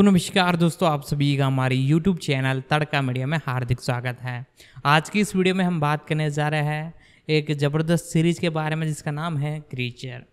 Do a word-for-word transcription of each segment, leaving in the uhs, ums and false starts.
तो नमस्कार दोस्तों, आप सभी का हमारी यूट्यूब चैनल तड़का मीडिया में हार्दिक स्वागत है। आज की इस वीडियो में हम बात करने जा रहे हैं एक ज़बरदस्त सीरीज़ के बारे में जिसका नाम है क्रीचर।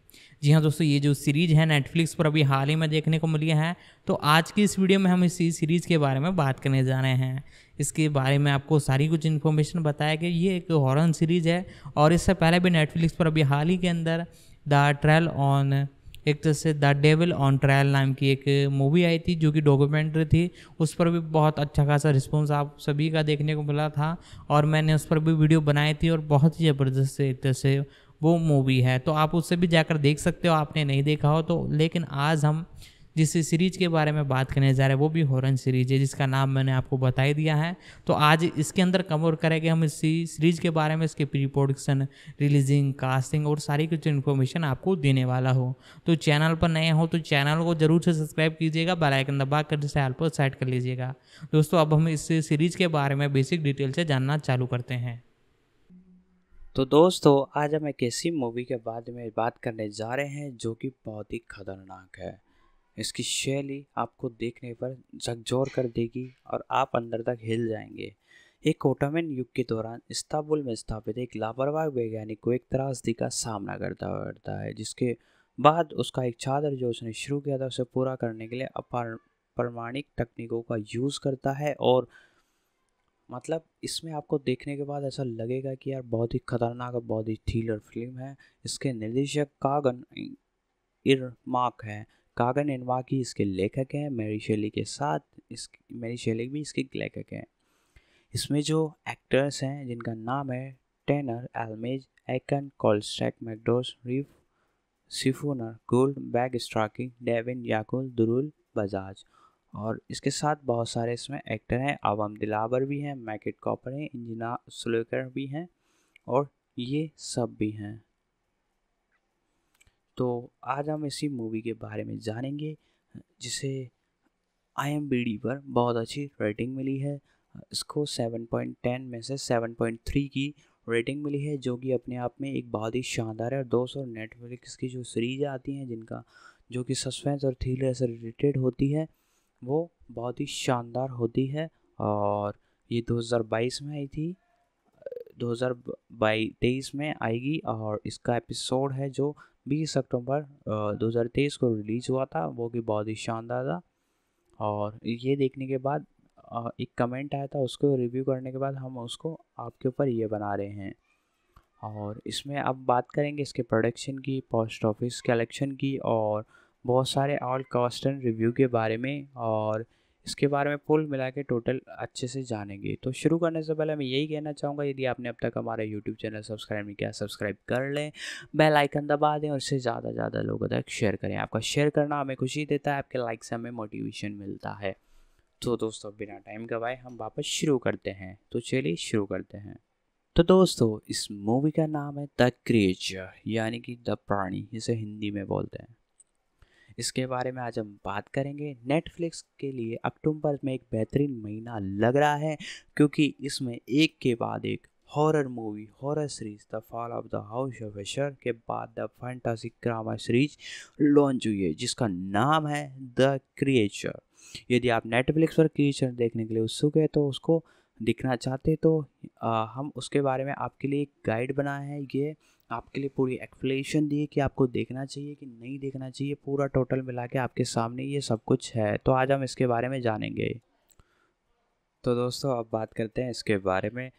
जी हाँ दोस्तों, ये जो सीरीज़ है नेटफ्लिक्स पर अभी हाल ही में देखने को मिली है। तो आज की इस वीडियो में हम इसी सीरीज़ के बारे में बात करने जा रहे हैं। इसके बारे में आपको सारी कुछ इन्फॉर्मेशन बताया कि ये एक हॉरर सीरीज़ है और इससे पहले भी नेटफ्लिक्स पर अभी हाल ही के अंदर द ट्रायल ऑन एक तरह से द डेविल ऑन ट्रायल नाम की एक मूवी आई थी जो कि डॉक्यूमेंट्री थी। उस पर भी बहुत अच्छा खासा रिस्पॉन्स आप सभी का देखने को मिला था और मैंने उस पर भी वीडियो बनाई थी और बहुत ही ज़बरदस्त एक तरह से वो मूवी है। तो आप उससे भी जाकर देख सकते हो, आपने नहीं देखा हो तो। लेकिन आज हम जिस सीरीज़ के बारे में बात करने जा रहे हैं वो भी हॉरर सीरीज़ है जिसका नाम मैंने आपको बता ही दिया है। तो आज इसके अंदर कवर करेंगे हम इसी सीरीज़ के बारे में, इसके प्री प्रोडक्शन, रिलीजिंग, कास्टिंग और सारी कुछ इन्फॉर्मेशन आपको देने वाला हो। तो चैनल पर नए हो तो चैनल को जरूर से सब्सक्राइब कीजिएगा, बेल आइकन दबा कर जिसे ऑल पर सेट कर लीजिएगा। दोस्तों अब हम इस सीरीज़ के बारे में बेसिक डिटेल से जानना चालू करते हैं। तो दोस्तों आज हम एक ऐसी मूवी के बारे में बात करने जा रहे हैं जो कि बहुत ही खतरनाक है। इसकी शैली आपको देखने पर झकझोर कर देगी और आप अंदर तक हिल जाएंगे। एक ओटोमन युग के दौरान इस्तांबुल में स्थापित एक लापरवाह वैज्ञानिक को एक त्रासदी का सामना करना पड़ता है, जिसके बाद उसका एक छात्र जो उसने शुरू किया था उसे पूरा करने के लिए अपारमाणिक तकनीकों का यूज़ करता है। और मतलब इसमें आपको देखने के बाद ऐसा लगेगा कि यार बहुत ही खतरनाक और बहुत ही थ्रिलर फिल्म है। इसके निर्देशक कागन इरमाक हैं। कागन इरमाक ही इसके लेखक हैं। मैरी शैली के साथ इस मैरी शैली भी इसके लेखक हैं। इसमें जो एक्टर्स हैं जिनका नाम है टेनर एलमेज, एरकन कोलचक मैकडोस रिफ, सिफानुर गुल, बैग स्ट्राकिंग, डेविन याकुल, दुरुल बजाज और इसके साथ बहुत सारे इसमें एक्टर हैं। आवाम दिलावर भी हैं, मैकेट कॉपर हैं, इंजना सुलेकर भी हैं और ये सब भी हैं। तो आज हम इसी मूवी के बारे में जानेंगे जिसे आई एम डी बी पर बहुत अच्छी रेटिंग मिली है। इसको सात पॉइंट दस में से सात पॉइंट तीन की रेटिंग मिली है जो कि अपने आप में एक बहुत ही शानदार है। और दोस्तों नेटफ्लिक्स की जो सीरीज आती हैं जिनका जो कि सस्पेंस और थ्रिलर से रिलेटेड होती है वो बहुत ही शानदार होती है। और ये दो हज़ार बाईस में आई थी, दो हज़ार तेईस में आएगी और इसका एपिसोड है जो बीस अक्टूबर दो हज़ार तेईस को रिलीज़ हुआ था, वो कि बहुत ही शानदार था। और ये देखने के बाद एक कमेंट आया था, उसको रिव्यू करने के बाद हम उसको आपके ऊपर ये बना रहे हैं। और इसमें अब बात करेंगे इसके प्रोडक्शन की, पोस्ट ऑफिस कलेक्शन की और बहुत सारे ऑल कास्ट एंड रिव्यू के बारे में और इसके बारे में कुल मिला के टोटल अच्छे से जानेंगे। तो शुरू करने से पहले मैं यही कहना चाहूँगा, यदि आपने अब तक हमारा यूट्यूब चैनल सब्सक्राइब नहीं किया सब्सक्राइब कर लें, बेल आइकन दबा दें और इससे ज़्यादा ज़्यादा लोगों तक शेयर करें। आपका शेयर करना हमें खुशी देता है, आपके लाइक से हमें मोटिवेशन मिलता है। तो दोस्तों बिना टाइम गवाए हम वापस शुरू करते हैं। तो चलिए शुरू करते हैं। तो दोस्तों इस मूवी का नाम है द क्रिएचर यानी कि द प्राणी, जिसे हिंदी में बोलते हैं। इसके बारे में आज हम बात करेंगे। नेटफ्लिक्स के लिए अक्टूबर में एक बेहतरीन महीना लग रहा है क्योंकि इसमें एक के बाद एक horror movie, horror series the fall of the house of Usher के बाद the fantasy drama series launch हुई है जिसका नाम है द क्रिएचर। यदि आप नेटफ्लिक्स पर क्रिएचर देखने के लिए उत्सुक है तो उसको देखना चाहते तो आ, हम उसके बारे में आपके लिए एक गाइड बनाए हैं। ये आपके लिए पूरी एक्सप्लेनेशन दी है कि आपको देखना चाहिए कि नहीं देखना चाहिए। पूरा टोटल मिला के आपके सामने ये सब कुछ है। तो आज हम इसके बारे में जानेंगे। तो दोस्तों अब बात करते हैं इसके बारे में।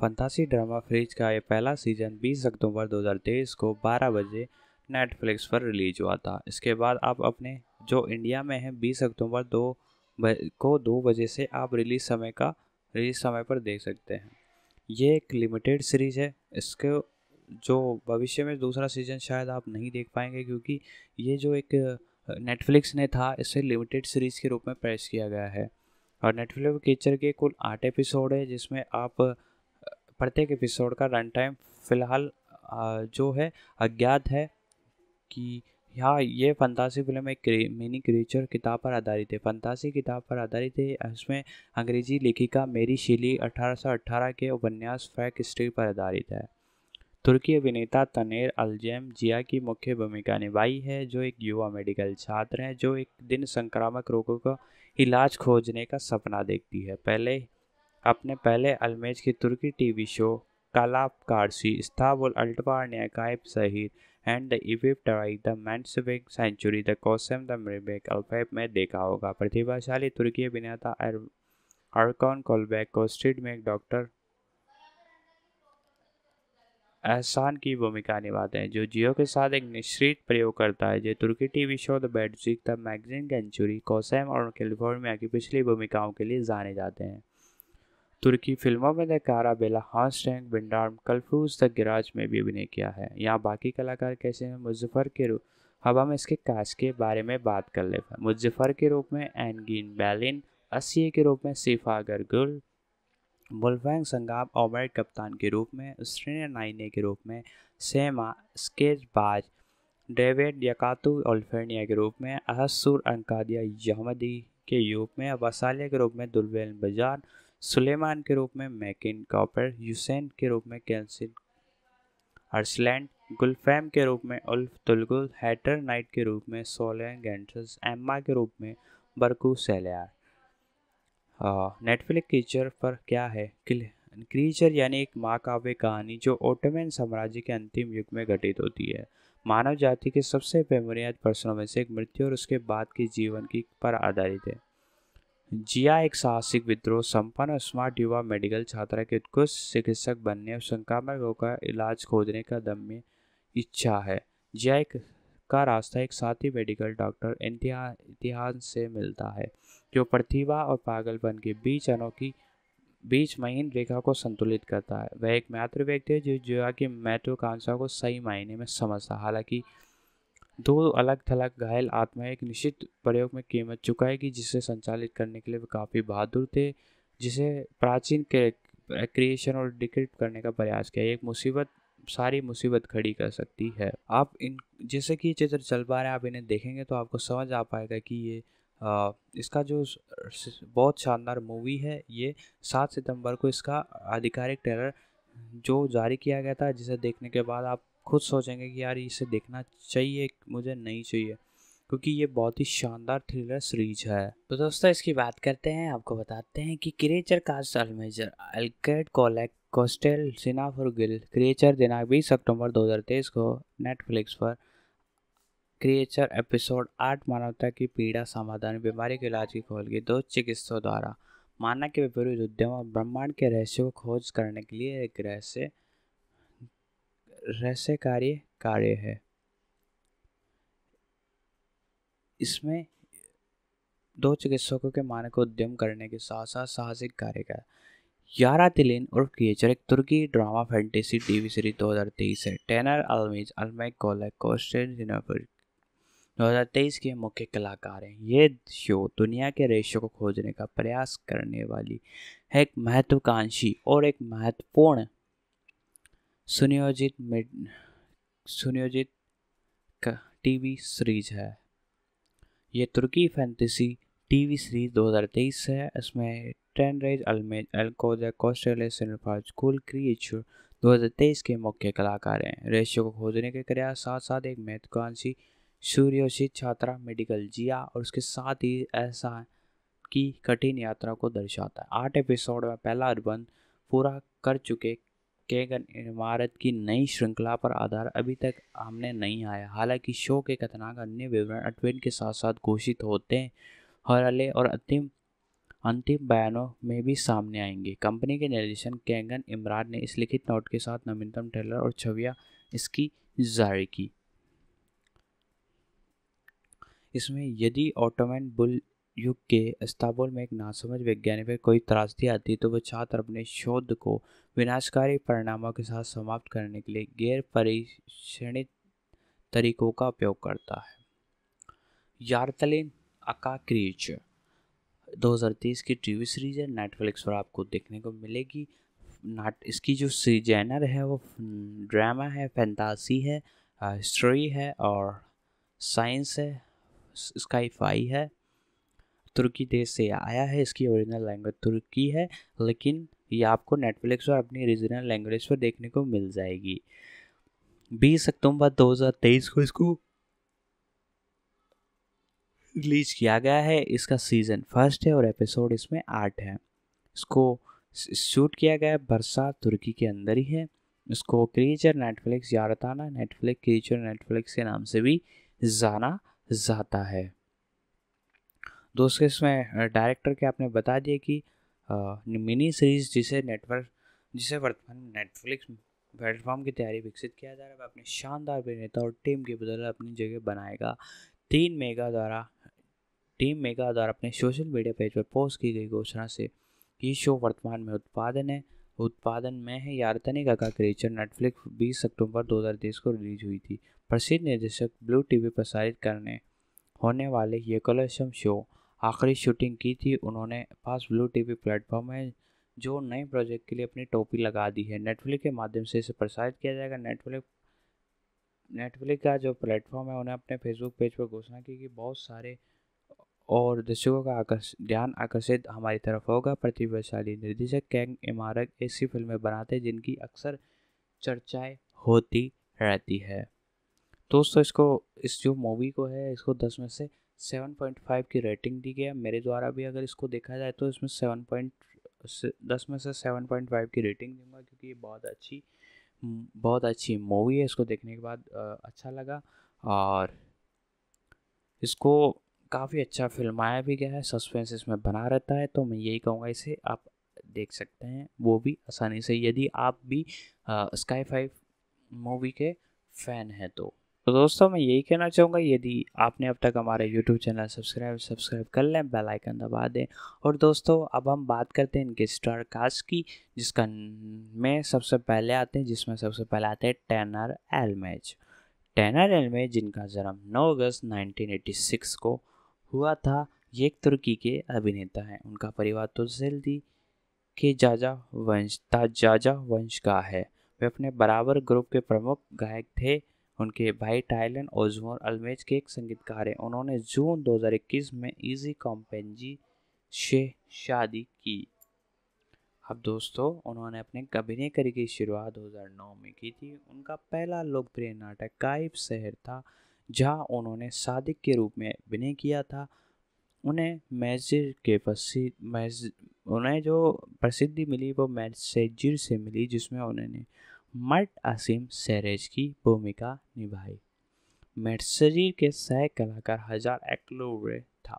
फंतासी ड्रामा फ्रीज का ये पहला सीज़न बीस अक्टूबर दो हज़ार तेईस को बारह बजे नेटफ्लिक्स पर रिलीज हुआ था। इसके बाद आप अपने जो इंडिया में है बीस अक्टूबर दो को दो बजे से आप रिलीज समय का रिलीज समय पर देख सकते हैं। ये एक लिमिटेड सीरीज है। इसके जो भविष्य में दूसरा सीज़न शायद आप नहीं देख पाएंगे क्योंकि ये जो एक नेटफ्लिक्स ने था इसे लिमिटेड सीरीज़ के रूप में पेश किया गया है। और नेटफ्लिक्स क्रीचर के कुल आठ एपिसोड है जिसमें आप प्रत्येक एपिसोड का रन टाइम फ़िलहाल जो है अज्ञात है। कि हाँ ये फंतासी फिल्म एक मिनी क्रीचर किताब पर आधारित है। फंतासी किताब पर आधारित है। इसमें अंग्रेजी लेखिका मेरी शेली अठारह सौ अट्ठारह के उपन्यास फैक हिस्ट्री पर आधारित है। तुर्की अभिनेता तनेर अलजेम जिया की मुख्य भूमिका निभाई है, जो एक युवा मेडिकल छात्र हैं जो एक दिन संक्रामक रोगों का इलाज खोजने का सपना देखती है। पहले अपने पहले अलमेज की तुर्की टीवी शो कालाप कार्सी इस्तांबुल अल्टवार्न्याकाइप सहित एंड द इविप्ट द मैंसबिक सेंचुरी द कोसम द मरबेक अल्फैब में देखा होगा। प्रतिभाशाली तुर्की अभिनेता अरकान कोलबैक को स्ट्रीट में एक डॉक्टर एहसान की भूमिका निभाते हैं जो जियो के साथ एक निश्चित प्रयोग करता है। जो तुर्की टीवी शो द बेडजिक द मैगजीन सेंचुरी कोसम और कैलिफोर्निया की पिछली भूमिकाओं के लिए जाने जाते हैं। तुर्की फिल्मों में कारा बेला हास्टैंग बिंडार्म कलफूज द गिराज में भी अभिनय किया है। यहाँ बाकी कलाकार कैसे हैं मुजफ्फर के रूप। अब हम इसके कास्ट के बारे में बात कर लेते हैं। मुजफ्फर के रूप में एंगिन बैलिन, असिये के रूप में सिफानुर गुल, बुलवेंग संगाम ओमर कप्तान के रूप में, उसने नाइने के रूप में, सेमा स्केचबाज, डेविड याकातु ओल्फेनिया के रूप में, अहसूर अंकादिया यहमदी के रूप में, वसालिया के रूप में दुरुल बजान, सुलेमान के रूप में मैकिन कॉपर, यूसेन के रूप में कैंसिन अर्सलैंड, गुलफैम के रूप में उल्फ तुलगुल, हैटर नाइट के रूप में सोलन गेंटस, एम्मा के रूप में बरकू सेलियार। नेटफ्लिक्स क्रीचर पर क्या है? क्रीचर यानी एक महाकाव्य कहानी जो ओटोमन साम्राज्य के अंतिम युग में घटित होती है। मानव जाति के सबसे बेबुनियाद प्रश्नों में से एक मृत्यु और उसके बाद के जीवन की पर आधारित है। जिया एक साहसिक विद्रोह संपन्न और स्मार्ट युवा मेडिकल छात्रा के उत्कृष्ट चिकित्सक बनने और संक्रामक रोग का इलाज खोजने का दम्य इच्छा है। जिया एक का रास्ता एक साथी मेडिकल डॉक्टर इम्तिहान से मिलता है जो प्रतिभा और पागलपन के बीच अनोखी बीच महीन रेखा को संतुलित करता है। वह एक मात्र व्यक्ति है जो जिया की महत्वाकांक्षा को सही मायने में समझता है। हालांकि दो अलग थलग घायल आत्मा एक निश्चित प्रयोग में कीमत चुकाएगी जिसे संचालित करने के लिए वे काफ़ी बहादुर थे, जिसे प्राचीन क्रिएशन और डिक्रिप्ट करने का प्रयास किया। एक मुसीबत सारी मुसीबत खड़ी कर सकती है। आप इन जैसे कि चित्र चल पा रहे हैं, आप इन्हें देखेंगे तो आपको समझ आ पाएगा कि ये आ, इसका जो बहुत शानदार मूवी है। ये सात सितंबर को इसका आधिकारिक ट्रेलर जो जारी किया गया था, जिसे देखने के बाद आप खुद सोचेंगे कि यार इसे देखना चाहिए मुझे नहीं चाहिए, क्योंकि ये बहुत ही शानदार थ्रिलर सीरीज है। तो दोस्तों इसकी बात करते हैं, आपको बताते हैं कि क्रिएचर कास्ट अलमेजर एलकेट कोलेक कोस्टेल सिनाफुर गिल। क्रिएचर दिनांक बीस अक्टूबर दो हज़ार तेईस को नेटफ्लिक्स पर। क्रिएचर एपिसोड आठ मानवता की पीड़ा समाधान बीमारी के इलाज की खोल की दो चिकित्सकों द्वारा मानव के विपरीत उद्यम और ब्रह्मांड के रहस्य को खोज करने के लिए एक रहस्य रहस्य कार्य कार्य है। इसमें दो चिकित्सकों के मानक उद्यम करने के साथ साथ साहसिक कार्य का। यारा तिलिन उर्फ क्रिएचर एक तुर्की ड्रामा फैंटेसी टीवी सीरीज दो हज़ार तेईस है। टेनर अलमेज अलमेक कोलेक कोस्टेंटिनोपुर दो हज़ार तेईस के मुख्य कलाकार हैं। ये शो दुनिया के रहस्यों को खोजने का प्रयास करने वाली है, एक महत्वाकांक्षी और एक महत्वपूर्ण सुनियोजित मिड सुनियोजित का टीवी सीरीज है। ये तुर्की फैंटेसी टीवी सीरीज दो हज़ार तेईस है। इसमें टेनर अलमेज अलकोजक कोस्टेल सिनाफुर गुल क्रिएचर दो हज़ार तेईस के मुख्य कलाकार हैं। रहस्यों को खोजने के प्रयास साथ साथ एक महत्वाकांक्षी सूर्योषित छात्रा मेडिकल जिया और उसके साथ ही एहसान की कठिन यात्रा को दर्शाता है। आठ एपिसोड में पहला अनुबंध पूरा कर चुके कैगन इमारत की नई श्रृंखला पर आधार अभी तक हमने नहीं आया। हालांकि शो के कथनाक अन्य विवरण अटवेन के साथ साथ घोषित होते हैं, हरले और अंतिम अंतिम बयानों में भी सामने आएंगे। कंपनी के निर्देशन कैगन इमरान ने इस लिखित नोट के साथ नवीनतम ट्रेलर और छवियां इसकी जारी की। इसमें यदि ऑटोमन बुल युग के इस्तांबुल में एक नासमझ वैज्ञानिक पर कोई त्रासदी आती है तो वह छात्र अपने शोध को विनाशकारी परिणामों के साथ समाप्त करने के लिए गैर परीक्षणित तरीकों का उपयोग करता है। यारतलिन अका क्रिएचर दो हज़ार तेईस की टीवी सीरीज है। नेटफ्लिक्स पर आपको देखने को मिलेगी। नाट इसकी जो जैनर है वो ड्रामा है, फैंतासी है, हिस्ट्री है और साइंस है, स्काईफाई है। तुर्की देश से आया है। इसकी ओरिजिनल लैंग्वेज तुर्की है, लेकिन ये आपको नेटफ्लिक्स और अपनी रीजनल लैंग्वेज पर देखने को मिल जाएगी। बीस अक्टूबर दो हज़ार तेईस को इसको रिलीज किया गया है। इसका सीज़न फर्स्ट है और एपिसोड इसमें आठ है। इसको शूट किया गया बरसात तुर्की के अंदर ही है। इसको क्रीचर नेटफ्लिक्स यारताना नेटफ्लिक्स क्रीचर नेटफ्लिक्स के नाम से भी जाना जाता है। दोस्तों इसमें डायरेक्टर के आपने बता दिया कि आ, मिनी सीरीज़ जिसे नेटवर्क जिसे वर्तमान नेटफ्लिक्स प्लेटफॉर्म की तैयारी विकसित किया जा रहा है वह अपने शानदार अभिनेता और टीम के बदले अपनी जगह बनाएगा। तीन मेगा द्वारा टीम मेगा द्वारा अपने सोशल मीडिया पेज पर पोस्ट की गई घोषणा से ये शो वर्तमान में उत्पादन है उत्पादन में है यारतने काका क्रिएचर नेटफ्लिक्स बीस अक्टूबर दो हज़ार तेईस को रिलीज हुई थी। प्रसिद्ध निर्देशक ब्लू टीवी प्रसारित करने होने वाले ये कलशम शो आखिरी शूटिंग की थी। उन्होंने पास ब्लू टीवी प्लेटफॉर्म है जो नए प्रोजेक्ट के लिए अपनी टोपी लगा दी है। नेटफ्लिक्स के माध्यम से इसे प्रसारित किया जाएगा। नेटफ्लिक्स नेटफ्लिक्स का जो प्लेटफॉर्म है उन्हें अपने फेसबुक पेज पर घोषणा की कि बहुत सारे और दर्शकों का आकर्ष ध्यान आकर्षित हमारी तरफ होगा। प्रतिभाशाली निर्देशक कैगन इरमाक ऐसी फिल्में बनाते हैं जिनकी अक्सर चर्चाएं होती रहती है। दोस्तों इसको इस जो मूवी को है इसको दस में से सात पॉइंट पाँच की रेटिंग दी गई है। मेरे द्वारा भी अगर इसको देखा जाए तो इसमें सात पॉइंट दस में से सात पॉइंट पाँच की रेटिंग दूंगा क्योंकि ये बहुत अच्छी बहुत अच्छी मूवी है। इसको देखने के बाद अच्छा लगा और इसको काफ़ी अच्छा फिल्माया भी गया है। सस्पेंस इसमें बना रहता है तो मैं यही कहूँगा इसे आप देख सकते हैं वो भी आसानी से यदि आप भी स्काई फाइव मूवी के फ़ैन हैं तो तो दोस्तों मैं यही कहना चाहूँगा यदि आपने अब तक हमारे यूट्यूब चैनल सब्सक्राइब सब्सक्राइब कर लें, बेल आइकन दबा दें। और दोस्तों अब हम बात करते हैं इनके स्टार कास्ट की जिसका में सबसे पहले आते हैं जिसमें सबसे पहले आते हैं टैनर एलमेज। टैनर एलमेज जिनका जन्म नौ अगस्त उन्नीस सौ छियासी को हुआ था, ये एक तुर्की के अभिनेता हैं। उनका परिवार तुर्सेल्दी के जाजा वंश ताजाजा वंश का है। वे अपने बराबर ग्रुप के प्रमुख गायक थे। उनके भाई टाइलन ओजमोर अलमेज के एक संगीतकार हैं। उन्होंने जून दो हज़ार इक्कीस में इजी कॉम्पेंजी से शादी की। अब दोस्तों उन्होंने अपने अभिनय करियर की शुरुआत दो हज़ार नौ में की थी। उनका पहला लोकप्रिय नाटक काइब शहर था जहां उन्होंने सादिक के रूप में अभिनय किया था। उन्हें मैजिर के प्रसिद्ध मैज उन्हें जो प्रसिद्धि मिली वो मैजिर से मिली जिसमें उन्होंने मर्ट असीम सैरेज की भूमिका निभाई। मैजिर के सह कलाकार हजार एक्लोवे था।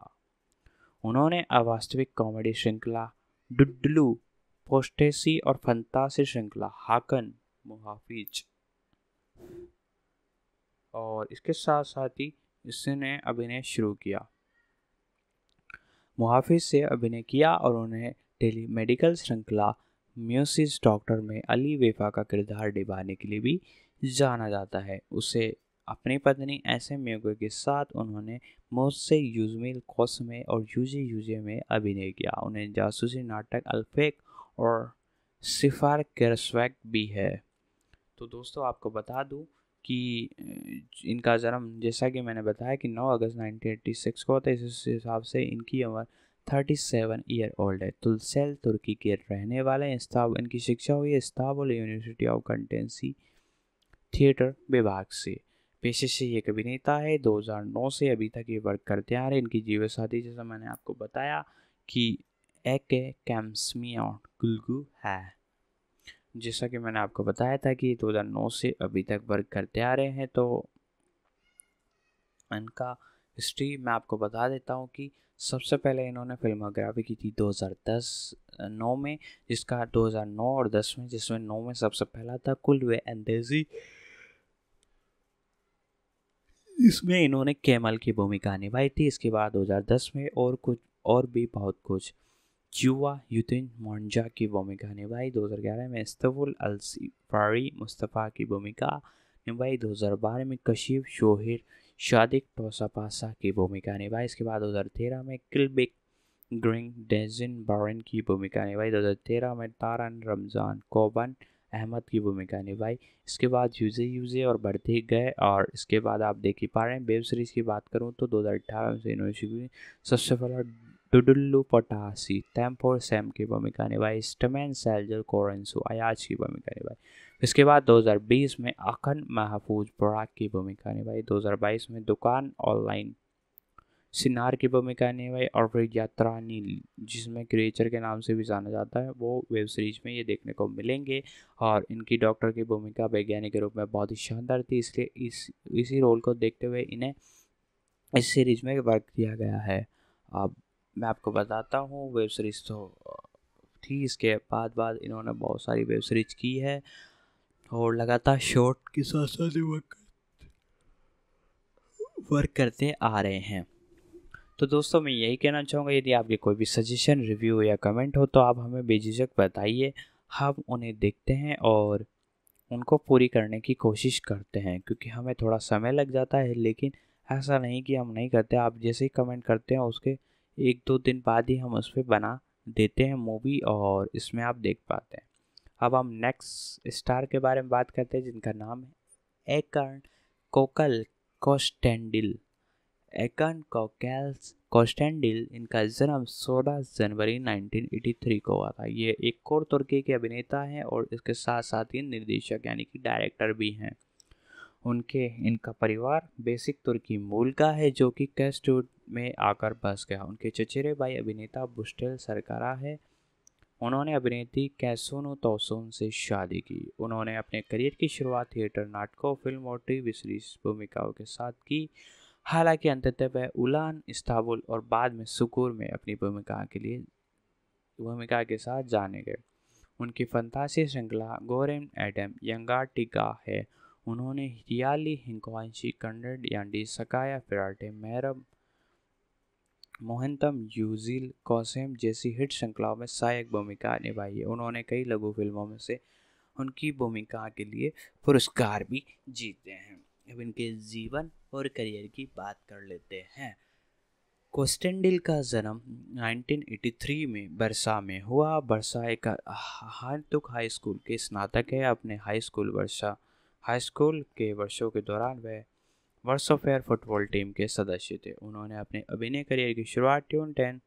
उन्होंने अवास्तविक कॉमेडी श्रृंखला डुडलू पोस्टेसी और फंतासी श्रृंखला हाकन मुहाफिज और इसके साथ साथ ही इसने अभिनय शुरू किया। मुहाफिज से अभिनय किया और उन्हें टेली मेडिकल श्रृंखला म्यूसिस डॉक्टर में अली वेफा का किरदार निभाने के लिए भी जाना जाता है। उसे अपनी पत्नी ऐसे म्यूगो के साथ उन्होंने मुझसे यूजमिल कोस में और यूजे यूजे में अभिनय किया। उन्हें जासूसी नाटक अल्फेक और सिफार केरस्वैक भी है। तो दोस्तों आपको बता दूं कि इनका जन्म जैसा कि मैंने बताया कि नौ अगस्त उन्नीस सौ छियासी को होता है। इस हिसाब से इनकी उम्र सैंतीस ईयर ओल्ड है। तुलसेल तुर्की के रहने वाले हैं। इनकी शिक्षा हुई इस्तांबुल यूनिवर्सिटी ऑफ कंटेंसी थिएटर विभाग से। पेशे से ये एक अभिनेता है। दो हज़ार नौ से अभी तक ये वर्क करते आ रहे। इनकी जीवन साथी जैसा मैंने आपको बताया कि एक कैम्समिया गुलगू है। जैसा कि मैंने आपको बताया था कि दो हज़ार नौ से अभी तक वर्क करते आ रहे हैं। तो इनका हिस्ट्री मैं आपको बता देता हूं कि सबसे पहले इन्होंने फिल्मोग्राफी की थी दो हज़ार दस नौ में जिसका दो हज़ार नौ और दस में जिसमें नौ में सबसे पहला था कुल वे अंदेजी। इसमें इन्होंने कैमल की भूमिका निभाई थी। इसके बाद दो हज़ार दस में और कुछ और भी बहुत कुछ युवा युतिन मोन्जा की भूमिका निभाई। दो हज़ार ग्यारह में इस्तांबुल अल-सिफारी मुस्तफ़ा की भूमिका निभाई। दो हज़ार बारह में कशिफ शोहिर शादिक टोसापासा की भूमिका निभाई। इसके बाद दो हज़ार तेरह में किलबिक ग्रिंग डेजिन बारन की भूमिका निभाई। दो हज़ार तेरह में तारन रमज़ान कोबन अहमद की भूमिका निभाई। इसके बाद यूजे यूजे और बढ़ते गए। और इसके बाद आप देख ही पा रहे हैं वेब सीरीज़ की बात करूँ तो दो हज़ार अठारह में से इन्होंने सबसे पहला टुडुल्लू पटासी टेम्पोर सैम की भूमिका निभाई, स्टमैन सेल्जर कोरेंसो अयाज की भूमिका निभाई। इसके बाद दो हज़ार बीस में अखन महफूज बुराक की भूमिका निभाई। दो हज़ार बाईस में दुकान ऑनलाइन सिनार की भूमिका निभाई और फिर यात्रा नील, जिसमें क्रिएचर के नाम से भी जाना जाता है, वो वेब सीरीज में ये देखने को मिलेंगे। और इनकी डॉक्टर की भूमिका वैज्ञानिक के रूप में बहुत ही शानदार थी, इसलिए इस इसी रोल को देखते हुए इन्हें इस सीरीज में वर्क किया गया है। अब मैं आपको बताता हूँ, वेब सीरीज़ तो थी, इसके बाद बाद इन्होंने बहुत सारी वेब सीरीज की है और लगातार शॉर्ट के साथ साथ वर्क करते आ रहे हैं। तो दोस्तों मैं यही कहना चाहूँगा, यदि आपके कोई भी सजेशन, रिव्यू या कमेंट हो तो आप हमें बेझिझक बताइए, हम उन्हें देखते हैं और उनको पूरी करने की कोशिश करते हैं, क्योंकि हमें थोड़ा समय लग जाता है, लेकिन ऐसा नहीं कि हम नहीं करते। आप जैसे ही कमेंट करते हैं उसके एक दो दिन बाद ही हम उस पर बना देते हैं मूवी और इसमें आप देख पाते हैं। अब हम नेक्स्ट स्टार के बारे में बात करते हैं, जिनका नाम है एर्कन कोकल कोस्टेंडिल। एर्कन कोकल कोस्टेंडिल, इनका जन्म सोलह जनवरी उन्नीस सौ तिरासी को हुआ था। ये एक कोर तुर्की के अभिनेता हैं और इसके साथ साथ ये निर्देशक यानी कि डायरेक्टर भी हैं। उनके इनका परिवार बेसिक तुर्की मूल का है, जो कि कैस्टूड में आकर बस गया। उनके चचेरे भाई अभिनेता बुस्टेल सरकारा है। उन्होंने अभिनेत्री कैसोनो तोसोन से शादी की। उन्होंने अपने करियर की शुरुआत थिएटर, नाटकों, फिल्म और टीवी सीरीज भूमिकाओं के साथ की। हालांकि अंततः वह उलान, इस्तांबुल और बाद में सुकूर में अपनी भूमिका के लिए भूमिका के साथ जाने गए। उनकी फंतासी श्रृंखला गोरेम एडम यंगाटिका है। उन्होंने हियाली, हिंकोंशी, कन्नड यांडी, सकाया फिराटे, मैरम, मोहनतम, यूजिल, कौसेम जैसी हिट श्रृंखलाओं में सहायक भूमिका निभाई है। उन्होंने कई लघु फिल्मों में से उनकी भूमिका के लिए पुरस्कार भी जीते हैं। अब इनके जीवन और करियर की बात कर लेते हैं। कोस्टेंडिल का जन्म उन्नीस सौ तिरासी में बरसा में हुआ। बरसा एक हांतुक हाई स्कूल के स्नातक है। अपने हाई स्कूल वर्षा हाई स्कूल के वर्षों के दौरान वह वर्सो फेयर फुटबॉल टीम के सदस्य थे। उन्होंने अपने अभिनय करियर की शुरुआत ट्यून टेन।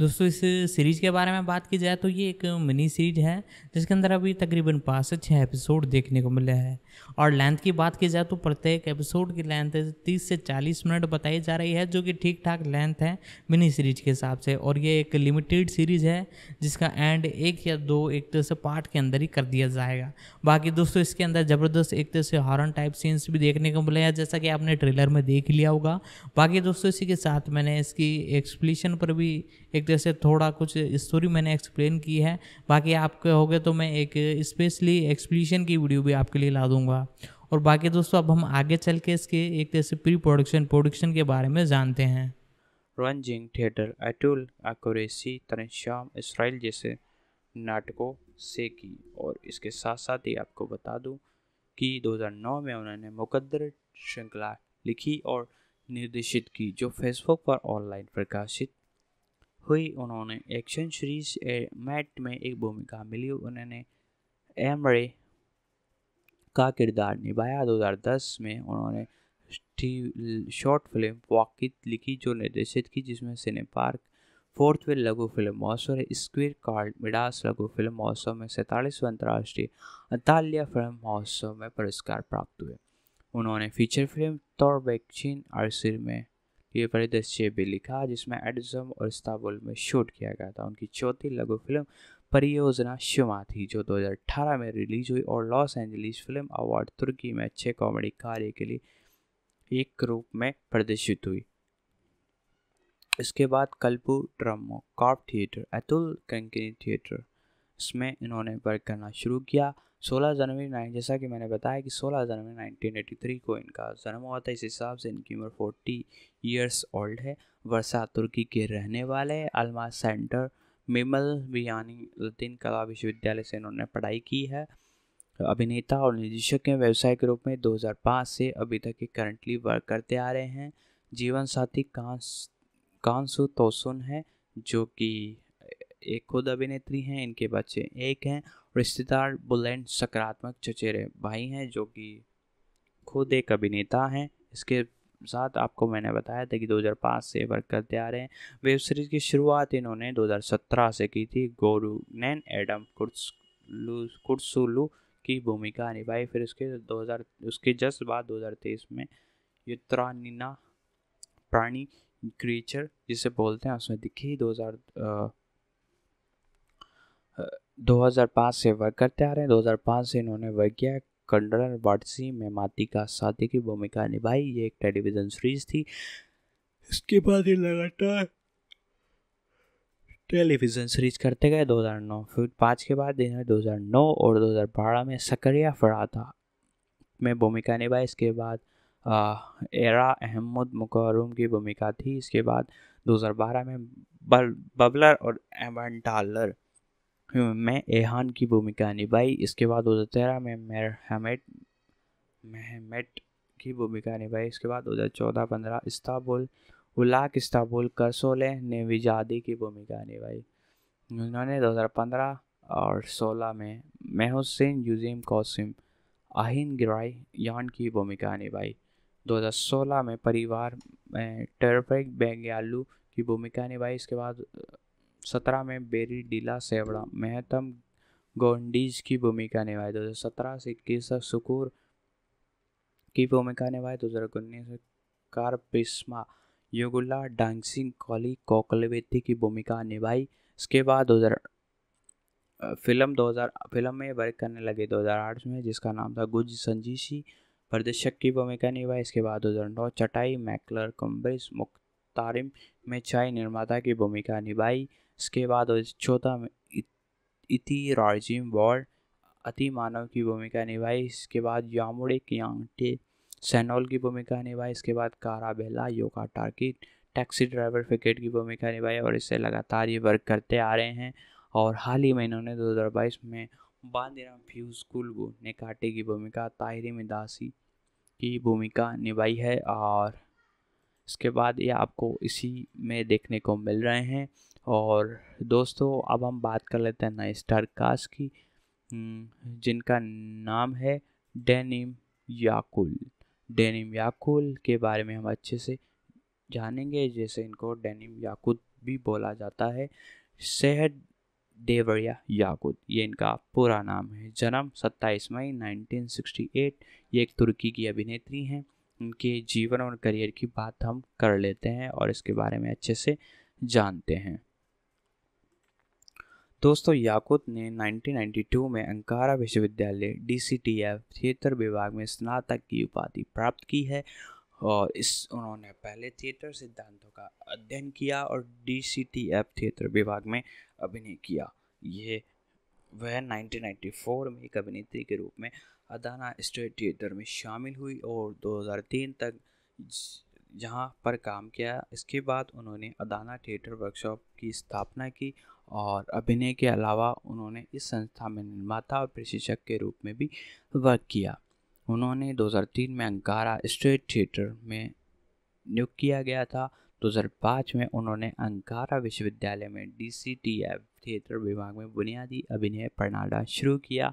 दोस्तों इस सीरीज़ के बारे में बात की जाए तो ये एक मिनी सीरीज है, जिसके अंदर अभी तकरीबन पाँच से छः एपिसोड देखने को मिले हैं। और लेंथ की बात की जाए तो प्रत्येक एपिसोड की लेंथ तीस से चालीस मिनट बताई जा रही है, जो कि ठीक ठाक लेंथ है मिनी सीरीज के हिसाब से। और ये एक लिमिटेड सीरीज़ है, जिसका एंड एक या दो एक तरह से पार्ट के अंदर ही कर दिया जाएगा। बाकी दोस्तों इसके अंदर ज़बरदस्त एक तरह से हॉरर टाइप सीन्स भी देखने को मिले हैं, जैसा कि आपने ट्रेलर में देख लिया होगा। बाकी दोस्तों इसी के साथ मैंने इसकी एक्सप्लेनेशन पर भी एक तरह से थोड़ा कुछ स्टोरी मैंने एक्सप्लेन की है। बाकी आपके हो गए तो मैं एक स्पेशली एक्सप्लेनेशन की वीडियो भी आपके लिए ला दूंगा। और बाकी दोस्तों अब हम आगे चल के इसके एक तरह से प्री प्रोडक्शन प्रोडक्शन के बारे में जानते हैं। रंजिंग थिएटर, अटुल अकुरेसी, तरशाम, इसराइल जैसे नाटकों से की। और इसके साथ साथ ही आपको बता दूँ कि दो हज़ार नौ में उन्होंने मुकद्दर श्रृंखला लिखी और निर्देशित की, जो फेसबुक पर ऑनलाइन प्रकाशित हुई। उन्होंने एक्शन सीरीज मैट में एक भूमिका मिली। उन्होंने एमरे का किरदार निभाया। दो हज़ार दस में उन्होंने शॉर्ट फिल्म वाकित लिखी, जो निर्देशित की, जिसमें सिने पार्क फोर्थ वेल लघु फिल्म महोत्सव, स्क्वेयर कार्ड मिडास लघु फिल्म महोत्सव में सैंतालीसवें अंतर्राष्ट्रीय अंताल्या फिल्म महोत्सव में पुरस्कार प्राप्त हुए। उन्होंने फीचर फिल्म तौरबेक्चिन आरसिर में ये परिदृश्य भी लिखा, जिसमें एडजम और इस्तांबुल में शूट किया गया था। उनकी चौथी लघु फिल्म परियोजना शुमा थी, जो दो हज़ार अठारह में रिलीज हुई और लॉस एंजलिस फिल्म अवार्ड तुर्की में अच्छे कॉमेडी कार्य के लिए एक रूप में प्रदर्शित हुई। इसके बाद कल्पू ड्रामो कॉर्प थिएटर, अतुल कंकनी थिएटर, इसमें इन्होंने वर्क करना शुरू किया। सोलह जनवरी नाइन, जैसा कि मैंने बताया कि सोलह जनवरी उन्नीस सौ तिरासी को इनका जन्म हुआ था। इस हिसाब से इनकी उम्र चालीस ईयर्स ओल्ड है। वर्षा तुर्की के रहने वाले। अलमा सेंटर मेमल बियानी लतीन कला विश्वविद्यालय से इन्होंने पढ़ाई की है। अभिनेता और निर्देशक के व्यवसाय के रूप में दो हज़ार पाँच से अभी तक के करंटली वर्क करते आ रहे हैं। जीवन साथी कांस कांसू तोसुन है, जो कि एक खुद अभिनेत्री हैं। इनके बच्चे एक हैं। रिश्तेदार बुलेंट सकारात्मक चचेरे भाई हैं, जो कि खुद एक अभिनेता हैं। इसके साथ आपको मैंने बताया था कि दो हज़ार पाँच से वर्क करते आ रहे हैं। वेब सीरीज़ की शुरुआत इन्होंने दो हज़ार सत्रह से की थी। गोरुनैन एडम कुर्सलू कुर्सुलू की भूमिका निभाई। फिर उसके दो हज़ार उसके जस्ट बाद दो हज़ार तेईस में युत्रानिना प्राणी क्रीचर जिसे बोलते हैं उसमें दिखी। दो हज़ार दो हज़ार पाँच से वर्क करते आ रहे हैं। दो हज़ार पाँच से इन्होंने वर्क किया। कंडरन वाटसी में मातिका साथी की भूमिका निभाई। ये एक टेलीविज़न सीरीज थी। इसके बाद ये लगातार टेलीविज़न सीरीज करते गए। दो हज़ार नौ फिर पाँच के बाद इन्होंने दो हज़ार नौ और दो हज़ार बारह में सकरिया फराता में भूमिका निभाई। इसके बाद आ, एरा अहमद मुकर्रम की भूमिका थी। इसके बाद दो हज़ार बारह में बबलर और एवेंटालर में एहान की भूमिका निभाई। इसके बाद दो हज़ार तेरह में मेहमेट मेहमेट की भूमिका निभाई। इसके बाद दो हज़ार चौदह पंद्रह इस्तांबुल उलाक इस्तांबुल करसोले ने विजादी की भूमिका निभाई। उन्होंने दो हज़ार पंद्रह और सोलह में मेहुसिन यूजिम कौसिम आहिन गिराई यान की भूमिका निभाई। दो हज़ार सोलह में परिवार में टर्पेक बेंगालू की भूमिका निभाई। इसके बाद सत्रह में बेरी डीला सेवड़ा महतम गोंडीज की भूमिका निभाई। दो हज़ार सत्रह से इक्कीस तक सुकूर की भूमिका निभाई। दो हज़ार उन्नीस में कारपिस्मा युगुला डांसिंग कॉली कोकलवेती की भूमिका निभाई। इसके बाद दो हज़ार फिल्म दो हज़ार फिल्म में वर्क करने लगे दो हज़ार आठ में, जिसका नाम था गुज संजीशी प्रदर्शक की भूमिका निभाई। इसके बाद दो हज़ार नौ चटाई मैकलर कम्ब्रिज मुख्तारिम में चाय निर्माता की भूमिका निभाई। इसके बाद दो हज़ार चौदह में इति राजिम वॉर्ड अति मानव की भूमिका निभाई। इसके बाद यामुड़े कियांगटे सैनोल की भूमिका निभाई। इसके बाद कारा बेला योगा टार्की टैक्सी ड्राइवर फिकेट की भूमिका निभाई और इससे लगातार ये वर्क करते आ रहे हैं। और हाल ही में इन्होंने दो हज़ार बाईस में बांदीराम फ्यूज कुलगू ने काटे की भूमिका ताहिरी मिदासी की भूमिका निभाई है। और इसके बाद ये आपको इसी में देखने को मिल रहे हैं। और दोस्तों अब हम बात कर लेते हैं नए स्टार कास्ट की, जिनका नाम है डेनिम याकुल। डेनिम याकुल के बारे में हम अच्छे से जानेंगे, जैसे इनको डेनिम याकुल भी बोला जाता है। सेहद देवरिया याकुल ये इनका पूरा नाम है। जन्म सत्ताईस मई उन्नीस सौ अड़सठ। ये एक तुर्की की अभिनेत्री हैं। उनके जीवन और करियर की बात हम कर लेते हैं और इसके बारे में अच्छे से जानते हैं। दोस्तों याकुत ने उन्नीस सौ बानवे में अंकारा विश्वविद्यालय D C T F theatre विभाग में स्नातक की उपाधि प्राप्त की है। और इस उन्होंने पहले थिएटर सिद्धांतों का अध्ययन किया और D C T F theatre विभाग में अभिनय किया। ये वह उन्नीस सौ चौरानवे में एक अभिनेत्री के रूप में अदाना स्टेट थिएटर में शामिल हुई और दो हज़ार तीन तक जहां पर काम किया। इसके बाद उन्होंने अदाना थिएटर वर्कशॉप की स्थापना की और अभिनय के अलावा उन्होंने इस संस्था में निर्माता और प्रशिक्षक के रूप में भी वर्क किया। उन्होंने दो हज़ार तीन में अंकारा स्टेट थिएटर में नियुक्त किया गया था। दो हज़ार पाँच में उन्होंने अंकारा विश्वविद्यालय में D C T F theatre विभाग में बुनियादी अभिनय पढ़ाना शुरू किया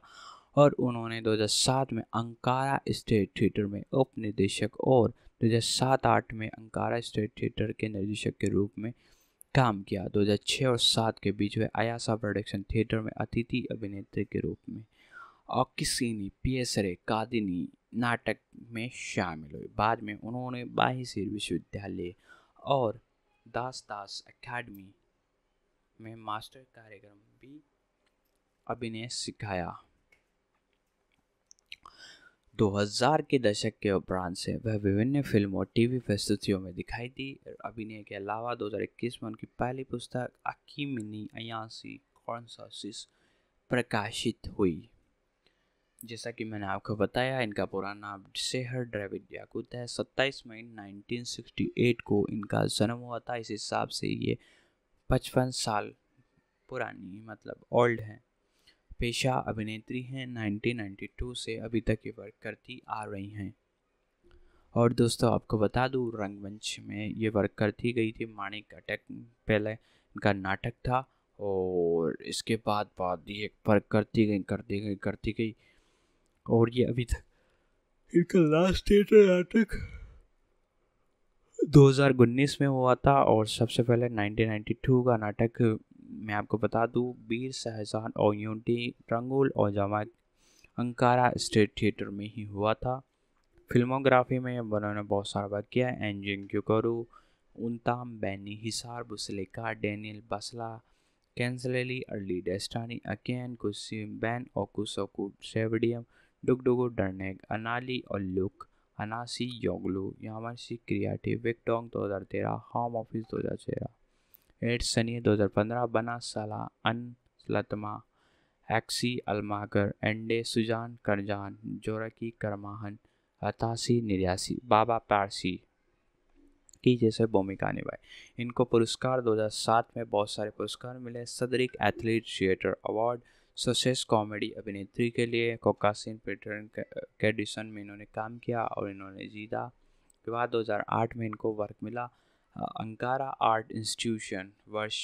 और उन्होंने दो हज़ार सात में अंकारा स्टेट थिएटर में उप निर्देशक और दो हज़ार सात आठ में अंकारा स्टेट थिएटर के निर्देशक के रूप में काम किया। दो हज़ार छह और सात के बीच वे आयासा प्रोडक्शन थिएटर में अतिथि अभिनेत्री के रूप में ऑक्सीनी पियसरे कादिनी नाटक में शामिल हुए। बाद में उन्होंने बाहिसिर विश्वविद्यालय और दास दास अकेडमी में मास्टर कार्यक्रम भी अभिनय सिखाया। दो हज़ार के दशक के उपरांत से वह विभिन्न फिल्मों और टीवी प्रस्तुतियों में दिखाई दी। अभिनय के अलावा दो हज़ार इक्कीस में उनकी पहली पुस्तक अकीमिनी अयासी कॉन्सोसिस प्रकाशित हुई। जैसा कि मैंने आपको बताया, इनका पूरा नाम सेहर ड्रेविड याकुत है। सत्ताईस मई उन्नीस सौ अड़सठ को इनका जन्म हुआ था। इस हिसाब से ये पचपन साल पुरानी मतलब ओल्ड हैं। पेशा अभिनेत्री हैं। उन्नीस सौ बानवे से अभी तक ये वर्क करती आ रही हैं। और दोस्तों आपको बता दूँ, रंगमंच में ये वर्क करती गई थी। माणिक अटक पहले इनका नाटक था और इसके बाद बाद ये वर्क करती गई करती गई करती गई और ये अभी तक इनका लास्ट थिएटर नाटक दो हज़ार उन्नीस में हुआ था। और सबसे पहले उन्नीस सौ बानवे का नाटक मैं आपको बता दूं, बीर सहजान और यूनिटी रंगूल और जामा अंकारा स्टेट थिएटर में ही हुआ था। फिल्मोग्राफी में उन्होंने बहुत सारा वर्क किया है। एंजिन क्यूकरू, उनताम बैनी हिसार, बुसलेका, डैनियल बसला, कैंसलेली, अर्ली डेस्टानी, अकेन कुसिम बैन और कुसोकूट सेवडियम, डुगडुगो डरनेग, अनाली और लुक, अनासी योगलू, यामासी क्रियाटिव, विकटोंग दो हज़ार तेरह, होम ऑफिस दो हज़ार तेरह, एट सनी दो हज़ार पंद्रह, बना सला, अन लतमा, एक्सी अलमागर, एंडे, सुजान करजान, जोरकी करमाहन, हतासी निरासी, बाबा पारसी की जैसे भूमिका निभाई। इनको पुरस्कार दो हज़ार सात में बहुत सारे पुरस्कार मिले। सदरिक एथलीट थिएटर अवार्ड सर्वश्रेष्ठ कॉमेडी अभिनेत्री के लिए कोकासिन पेटर्न कैडिसन में इन्होंने काम किया और इन्होंने जीता। के बाद दो हज़ार आठ में इनको वर्क मिला अंकारा आर्ट इंस्टीट्यूशन वर्ष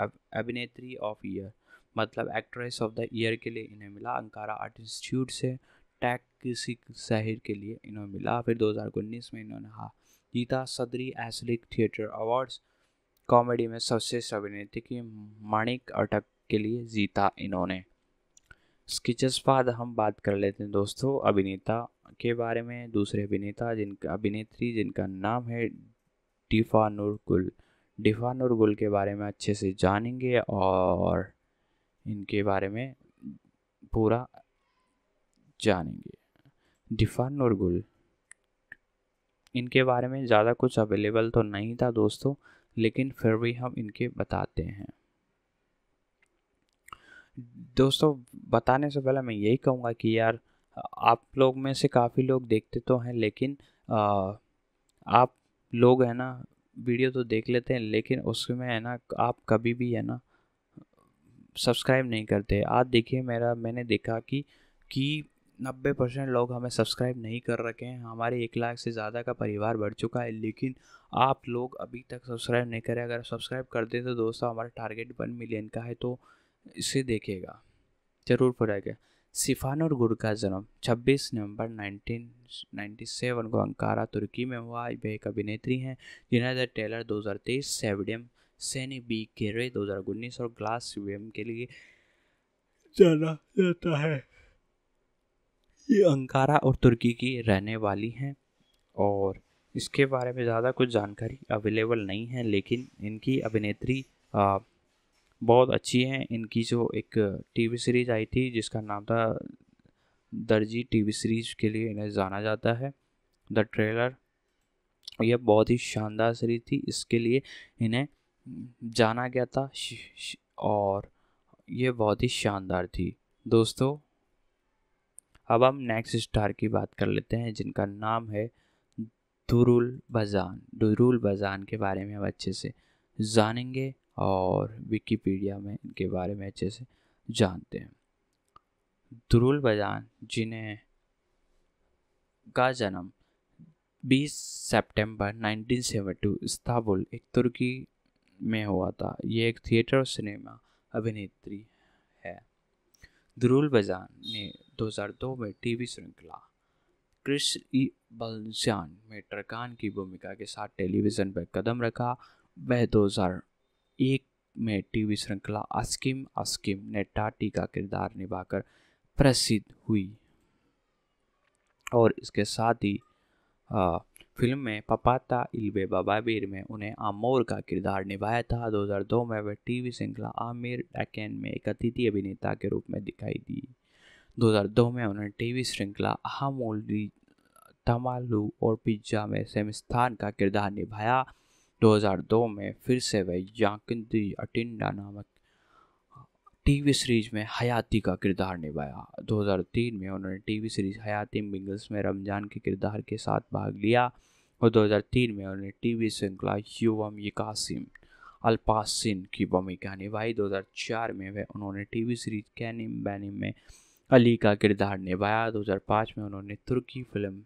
अभिनेत्री ऑफ ईयर, मतलब एक्ट्रेस ऑफ द ईयर के लिए इन्हें मिला अंकारा आर्ट इंस्टीट्यूट से। टैक किसी शहर के लिए इन्होंने मिला। फिर दो हज़ार उन्नीस में इन्होंने हाँ जीता सदरी एथलीट थिएटर अवार्ड्स कॉमेडी में सर्वश्रेष्ठ अभिनेत्री की माणिक अटक के लिए जीता इन्होंने। स्किचेस बाद हम बात कर लेते हैं दोस्तों अभिनेता के बारे में। दूसरे अभिनेता जिनका अभिनेत्री जिनका नाम है सिफानुर गुल। सिफानुर गुल के बारे में अच्छे से जानेंगे और इनके बारे में पूरा जानेंगे। सिफानुर गुल, इनके बारे में ज़्यादा कुछ अवेलेबल तो नहीं था दोस्तों, लेकिन फिर भी हम इनके बताते हैं। दोस्तों बताने से पहले मैं यही कहूँगा कि यार आप लोग में से काफ़ी लोग देखते तो हैं, लेकिन आ, आप लोग है ना वीडियो तो देख लेते हैं, लेकिन उसमें है ना आप कभी भी है ना सब्सक्राइब नहीं करते। आज देखिए मेरा मैंने देखा कि कि नब्बे परसेंट लोग हमें सब्सक्राइब नहीं कर रखे हैं। हमारे एक लाख से ज़्यादा का परिवार बढ़ चुका है, लेकिन आप लोग अभी तक सब्सक्राइब नहीं करें। अगर सब्सक्राइब करते तो दोस्तों हमारा टारगेट वन मिलियन का है, तो इसे देखिएगा, ज़रूर पड़ेगा। सिफानुर गुल का जन्म छब्बीस नवंबर उन्नीस सौ सत्तानवे को अंकारा तुर्की में हुआ। वे एक अभिनेत्री हैं जिन्हें द टेलर दो हज़ार तेईस, सेवडियम सैनी बी केरे दो हज़ार उन्नीस और ग्लास वीएम के लिए जाना जाता है। ये अंकारा और तुर्की की रहने वाली हैं और इसके बारे में ज़्यादा कुछ जानकारी अवेलेबल नहीं है, लेकिन इनकी अभिनेत्री आ, बहुत अच्छी हैं। इनकी जो एक टीवी सीरीज़ आई थी जिसका नाम था दर्जी, टीवी सीरीज़ के लिए इन्हें जाना जाता है द ट्रेलर। यह बहुत ही शानदार सीरीज़ थी, इसके लिए इन्हें जाना गया था और ये बहुत ही शानदार थी दोस्तों। अब हम नेक्स्ट स्टार की बात कर लेते हैं जिनका नाम है दुरुल बजान। दुरुल बजान के बारे में हम अच्छे से जानेंगे और विकिपीडिया में इनके बारे में अच्छे से जानते हैं। दुरुल बजान जिन्हें का जन्म बीस सितंबर उन्नीस सौ बहत्तर इस्तांबुल, एक तुर्की में हुआ था। ये एक थिएटर और सिनेमा अभिनेत्री है। दुरुल बजान ने दो हज़ार दो में टीवी श्रृंखला क्रिश्चर में टरकान की भूमिका के साथ टेलीविज़न पर कदम रखा। वह दो हज़ार एक में टीवी श्रृंखला अस्किम अस्किम ने टाटी का किरदार निभाकर प्रसिद्ध हुई और इसके साथ ही आ, फिल्म में पपाता इल्बे बाबाबीर में उन्हें आमोर का किरदार निभाया था। दो हज़ार दो में वह टीवी श्रृंखला आमिर डकैन में एक अतिथि अभिनेता के रूप में दिखाई दी। दो हज़ार दो में उन्हें टीवी श्रृंखला अहमोली तमालू और पिज्जा में सेमिस्तान का किरदार निभाया। दो हज़ार दो में फिर से वह याकिंदी अटिंडा नामक टीवी सीरीज में हयाती का किरदार निभाया। दो हज़ार तीन में उन्होंने टीवी सीरीज हयाती मिंगल्स में रमजान के किरदार के साथ भाग लिया और दो हज़ार तीन में उन्होंने टीवी श्रृंखला युवम यकासिम अल्पासिन की भूमिका निभाई। दो हज़ार चार में वह उन्होंने टीवी सीरीज कैनिम बैनिम में अली का किरदार निभाया। दो हज़ार पाँच में उन्होंने तुर्की फिल्म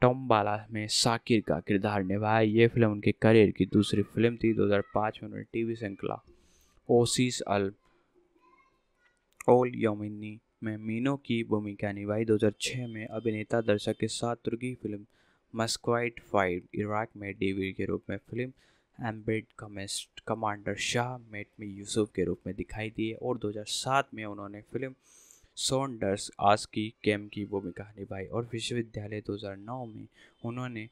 टम्बाला में साकिर का किरदार निभाया। ये फिल्म उनके करियर की दूसरी फिल्म थी। दो हज़ार पाँच में उन्होंने टीवी श्रृंखला ओसिस अल ओल योमिनी में मीनो की भूमिका निभाई। दो हज़ार छह में अभिनेता दर्शक के साथ तुर्की फिल्म मस्क्वाइट फाइव इराक में डेविड के रूप में फिल्म, एम्बेड कमांडर शाह मेट में यूसुफ के रूप में दिखाई दिए और दो हज़ार सात में उन्होंने फिल्म सोंडर्स आज की कैम की भूमिका निभाई और विश्वविद्यालय दो हज़ार नौ में उन्होंने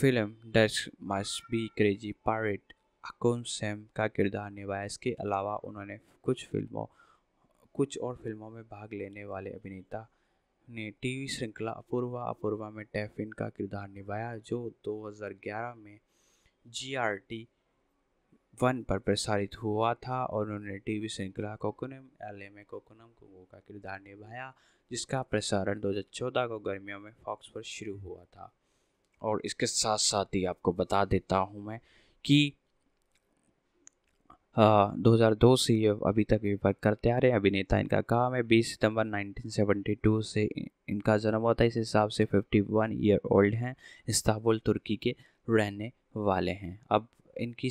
film Dutch must be crazy पारेट अकोन सैम का किरदार निभाया। इसके अलावा उन्होंने कुछ फिल्मों कुछ और फिल्मों में भाग लेने वाले अभिनेता ने टीवी श्रृंखला अपूर्वा अपूर्वा में टैफिन का किरदार निभाया जो दो हज़ार ग्यारह में जीआरटी वन पर प्रसारित हुआ था और उन्होंने टीवी श्रृंखला कोकुनम एलए में कोकुनम कुंगू का किरदार निभाया जिसका प्रसारण दो हज़ार चौदह को गर्मियों में फॉक्स पर शुरू हुआ था। और इसके साथ साथ ही आपको बता देता हूं मैं कि Uh, दो हज़ार दो से ये अभी तक ये वर्क करते आ रहे अभिनेता। इनका काम है बीस सितंबर उन्नीस सौ बहत्तर से इनका जन्म हुआ था, इस हिसाब से इक्यावन ईयर ओल्ड हैं, इस्तांबुल तुर्की के रहने वाले हैं। अब इनकी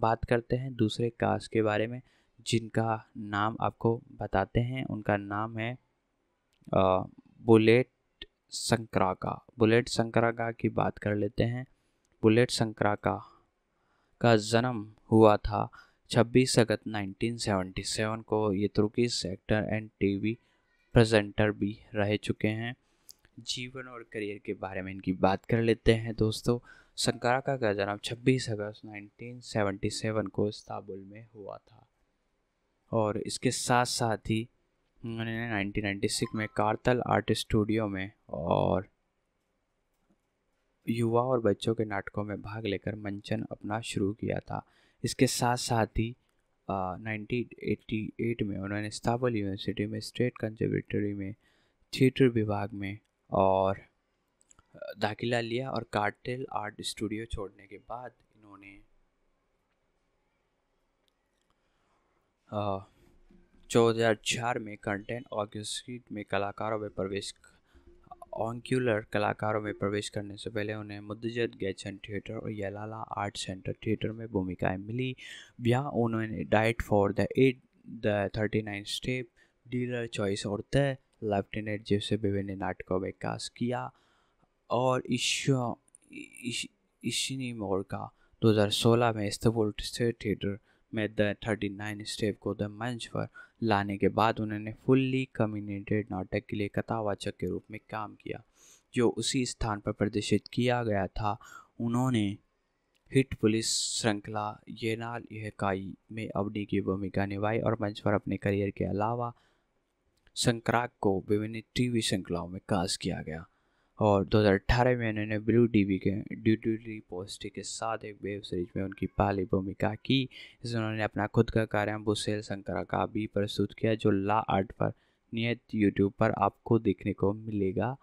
बात करते हैं दूसरे कास्ट के बारे में जिनका नाम आपको बताते हैं। उनका नाम है uh, बुलेट संक्राका। बुलेट संक्राका की बात कर लेते हैं। बुलेट संक्राका का जन्म हुआ था छब्बीस अगस्त उन्नीस सौ सतहत्तर को। ये तुर्की एक्टर एंड टीवी प्रेजेंटर भी रह चुके हैं। जीवन और करियर के बारे में इनकी बात कर लेते हैं दोस्तों। संक्राका का जन्म छब्बीस अगस्त उन्नीस सौ सतहत्तर को इस्तांबुल में हुआ था और इसके साथ साथ ही उन्होंने उन्नीस सौ छियानवे में कार्तल आर्ट स्टूडियो में और युवा और बच्चों के नाटकों में भाग लेकर मंचन अपना शुरू किया था। इसके साथ साथ ही उन्नीस सौ अठासी में उन्होंने इस्तांबुल यूनिवर्सिटी में स्टेट कंजर्वेटरी में थिएटर विभाग में और दाखिला लिया और कार्टेल आर्ट स्टूडियो छोड़ने के बाद इन्होंने दो हज़ार चार में कंटेंट ऑक्यूस्ट्रीट में कलाकारों में प्रवेश ऑनक्यूलर कलाकारों में प्रवेश करने से पहले उन्हें मुद्दजत गैचन थिएटर और यलाला आर्ट सेंटर थिएटर में भूमिकाएं मिली। यहाँ उन्होंने diet for the eight the thirty nine step dealer choice और द लेफ्टिनेंट जैसे विभिन्न नाटकों में कास्ट किया और ईशा इशनी मोर का दो हज़ार सोलह में इस्तांबुल स्टेट थिएटर में द थर्टी नाइन स्टेप को द मंच पर लाने के बाद उन्होंने फुल्ली कम्युनिटेड नाटक के लिए कथावाचक के रूप में काम किया जो उसी स्थान पर प्रदर्शित किया गया था। उन्होंने हिट पुलिस श्रृंखला ये नाल यह काई में अवनी की भूमिका निभाई और मंच पर अपने करियर के अलावा संक्राक को विभिन्न टीवी श्रृंखलाओं में कास्ट किया गया और दो हज़ार अठारह में उन्होंने ब्लू टीवी के ड्यूटी पोस्टी के साथ एक वेब सीरीज में उनकी पहली भूमिका की। इसमें उन्होंने अपना खुद का कार्य बुसेल संक्राका भी प्रस्तुत किया जो ला आर्ट पर नियत यूट्यूब पर आपको देखने को मिलेगा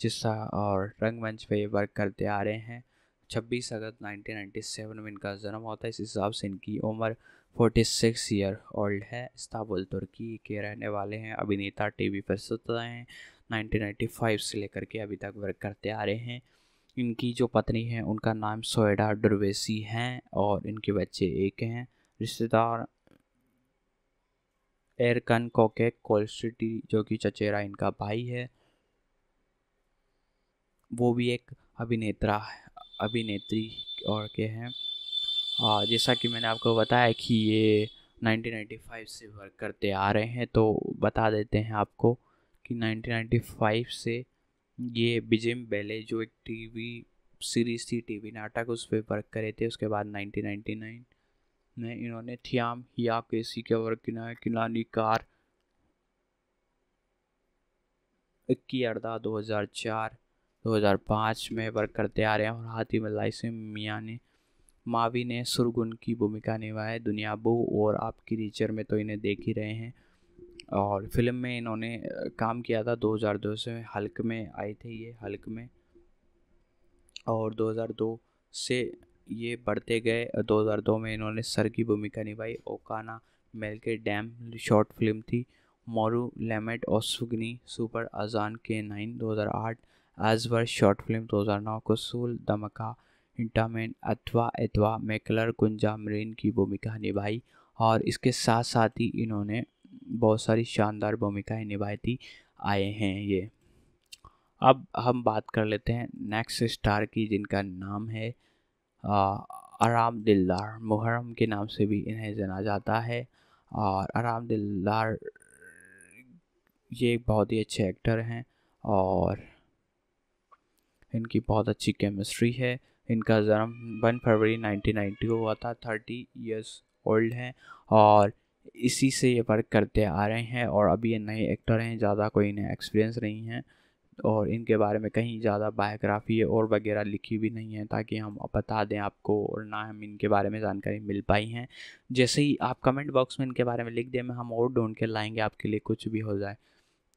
जिसका और रंगमंच पर ये वर्क करते आ रहे हैं। छब्बीस अगस्त उन्नीस सौ सत्तानवे में इनका जन्म होता है, इस हिसाब से इनकी उम्र छियालीस ईयर ओल्ड है। इस्तांबुल तुर्की के रहने वाले हैं। अभिनेता टीवी प्रस्तुत हैं, उन्नीस सौ पचानवे से लेकर के अभी तक वर्क करते आ रहे हैं। इनकी जो पत्नी है उनका नाम सोएडा डुरवेसी हैं और इनके बच्चे एक हैं। रिश्तेदार एरकन कोकेक कोलसिटी जो कि चचेरा इनका भाई है, वो भी एक अभिनेता अभिनेत्री और के हैं। जैसा कि मैंने आपको बताया कि ये उन्नीस सौ पचानवे से वर्क करते आ रहे हैं तो बता देते हैं आपको कि उन्नीस सौ पचानवे से ये बिजिम बेले जो एक टीवी सीरीज थी टीवी नाटक उस पर वर्क करे थे। उसके बाद उन्नीस सौ निन्यानवे में इन्होंने थियाम हिया केसी के वर्क किया। किलानी कार इक्कीस अगस्त दो हज़ार चार दो हज़ार पाँच में वर्क करते आ रहे हैं और हाथी मलाई से मियाँ ने मावी ने सुरगुन की भूमिका निभाई। दुनिया बू और आप क्रीचर में तो इन्हें देख ही रहे हैं और फिल्म में इन्होंने काम किया था दो हज़ार दो से। हल्क में आए थे ये हल्क में और दो हज़ार दो से ये बढ़ते गए। दो हज़ार दो में इन्होंने सर की भूमिका निभाई। ओकाना मेल के डैम शॉर्ट फिल्म थी। मोरू लेमेट और सुगनी सुपर अजान के नाइन दो हज़ार आठ आजवर शॉर्ट फिल्म दो हज़ार नौ को सूल दमका इंटामेन अथवा एतवा मैकलर कुंजामरीन की भूमिका निभाई और इसके साथ साथ ही इन्होंने बहुत सारी शानदार भूमिकाएं निभाई थी आए हैं ये। अब हम बात कर लेते हैं नेक्स्ट स्टार की, जिनका नाम है आराम दिलदार। मुहर्रम के नाम से भी इन्हें जाना जाता है, और आराम दिलदार ये एक बहुत ही अच्छे एक्टर हैं और इनकी बहुत अच्छी केमिस्ट्री है। इनका जन्म वन फरवरी नाइनटीन नाइंटी को हुआ था, थर्टी इयर्स ओल्ड हैं और इसी से ये वर्क करते आ रहे हैं। और अभी ये नए एक्टर हैं, ज़्यादा कोई इन्हें एक्सपीरियंस नहीं है और इनके बारे में कहीं ज़्यादा बायोग्राफी और वगैरह लिखी भी नहीं है ताकि हम बता दें आपको, और ना हम इनके बारे में जानकारी मिल पाई हैं। जैसे ही आप कमेंट बॉक्स में इनके बारे में लिख दें, मैं हम और ढूंढ के लाएंगे आपके लिए, कुछ भी हो जाए।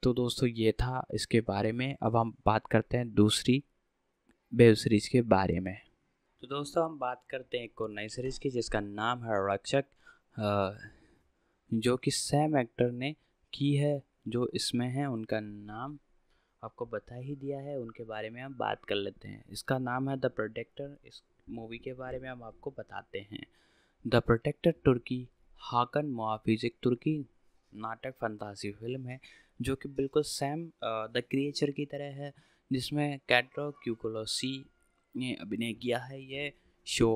तो दोस्तों ये था इसके बारे में। अब हम बात करते हैं दूसरी वेब सीरीज़ के बारे में। तो दोस्तों हम बात करते हैं एक और नई सीरीज़ की, जिसका नाम है रक्षक, जो कि सेम एक्टर ने की है जो इसमें है। उनका नाम आपको बता ही दिया है, उनके बारे में हम बात कर लेते हैं। इसका नाम है द प्रोटेक्टर। इस मूवी के बारे में हम आपको बताते हैं। द प्रोटेक्टर तुर्की हाकन मुहाफिज एक तुर्की नाटक फंतासी फिल्म है जो कि बिल्कुल सेम द क्रिएचर की तरह है, जिसमें कैटरो क्यूकोलोसी ने अभिनय किया है। ये शो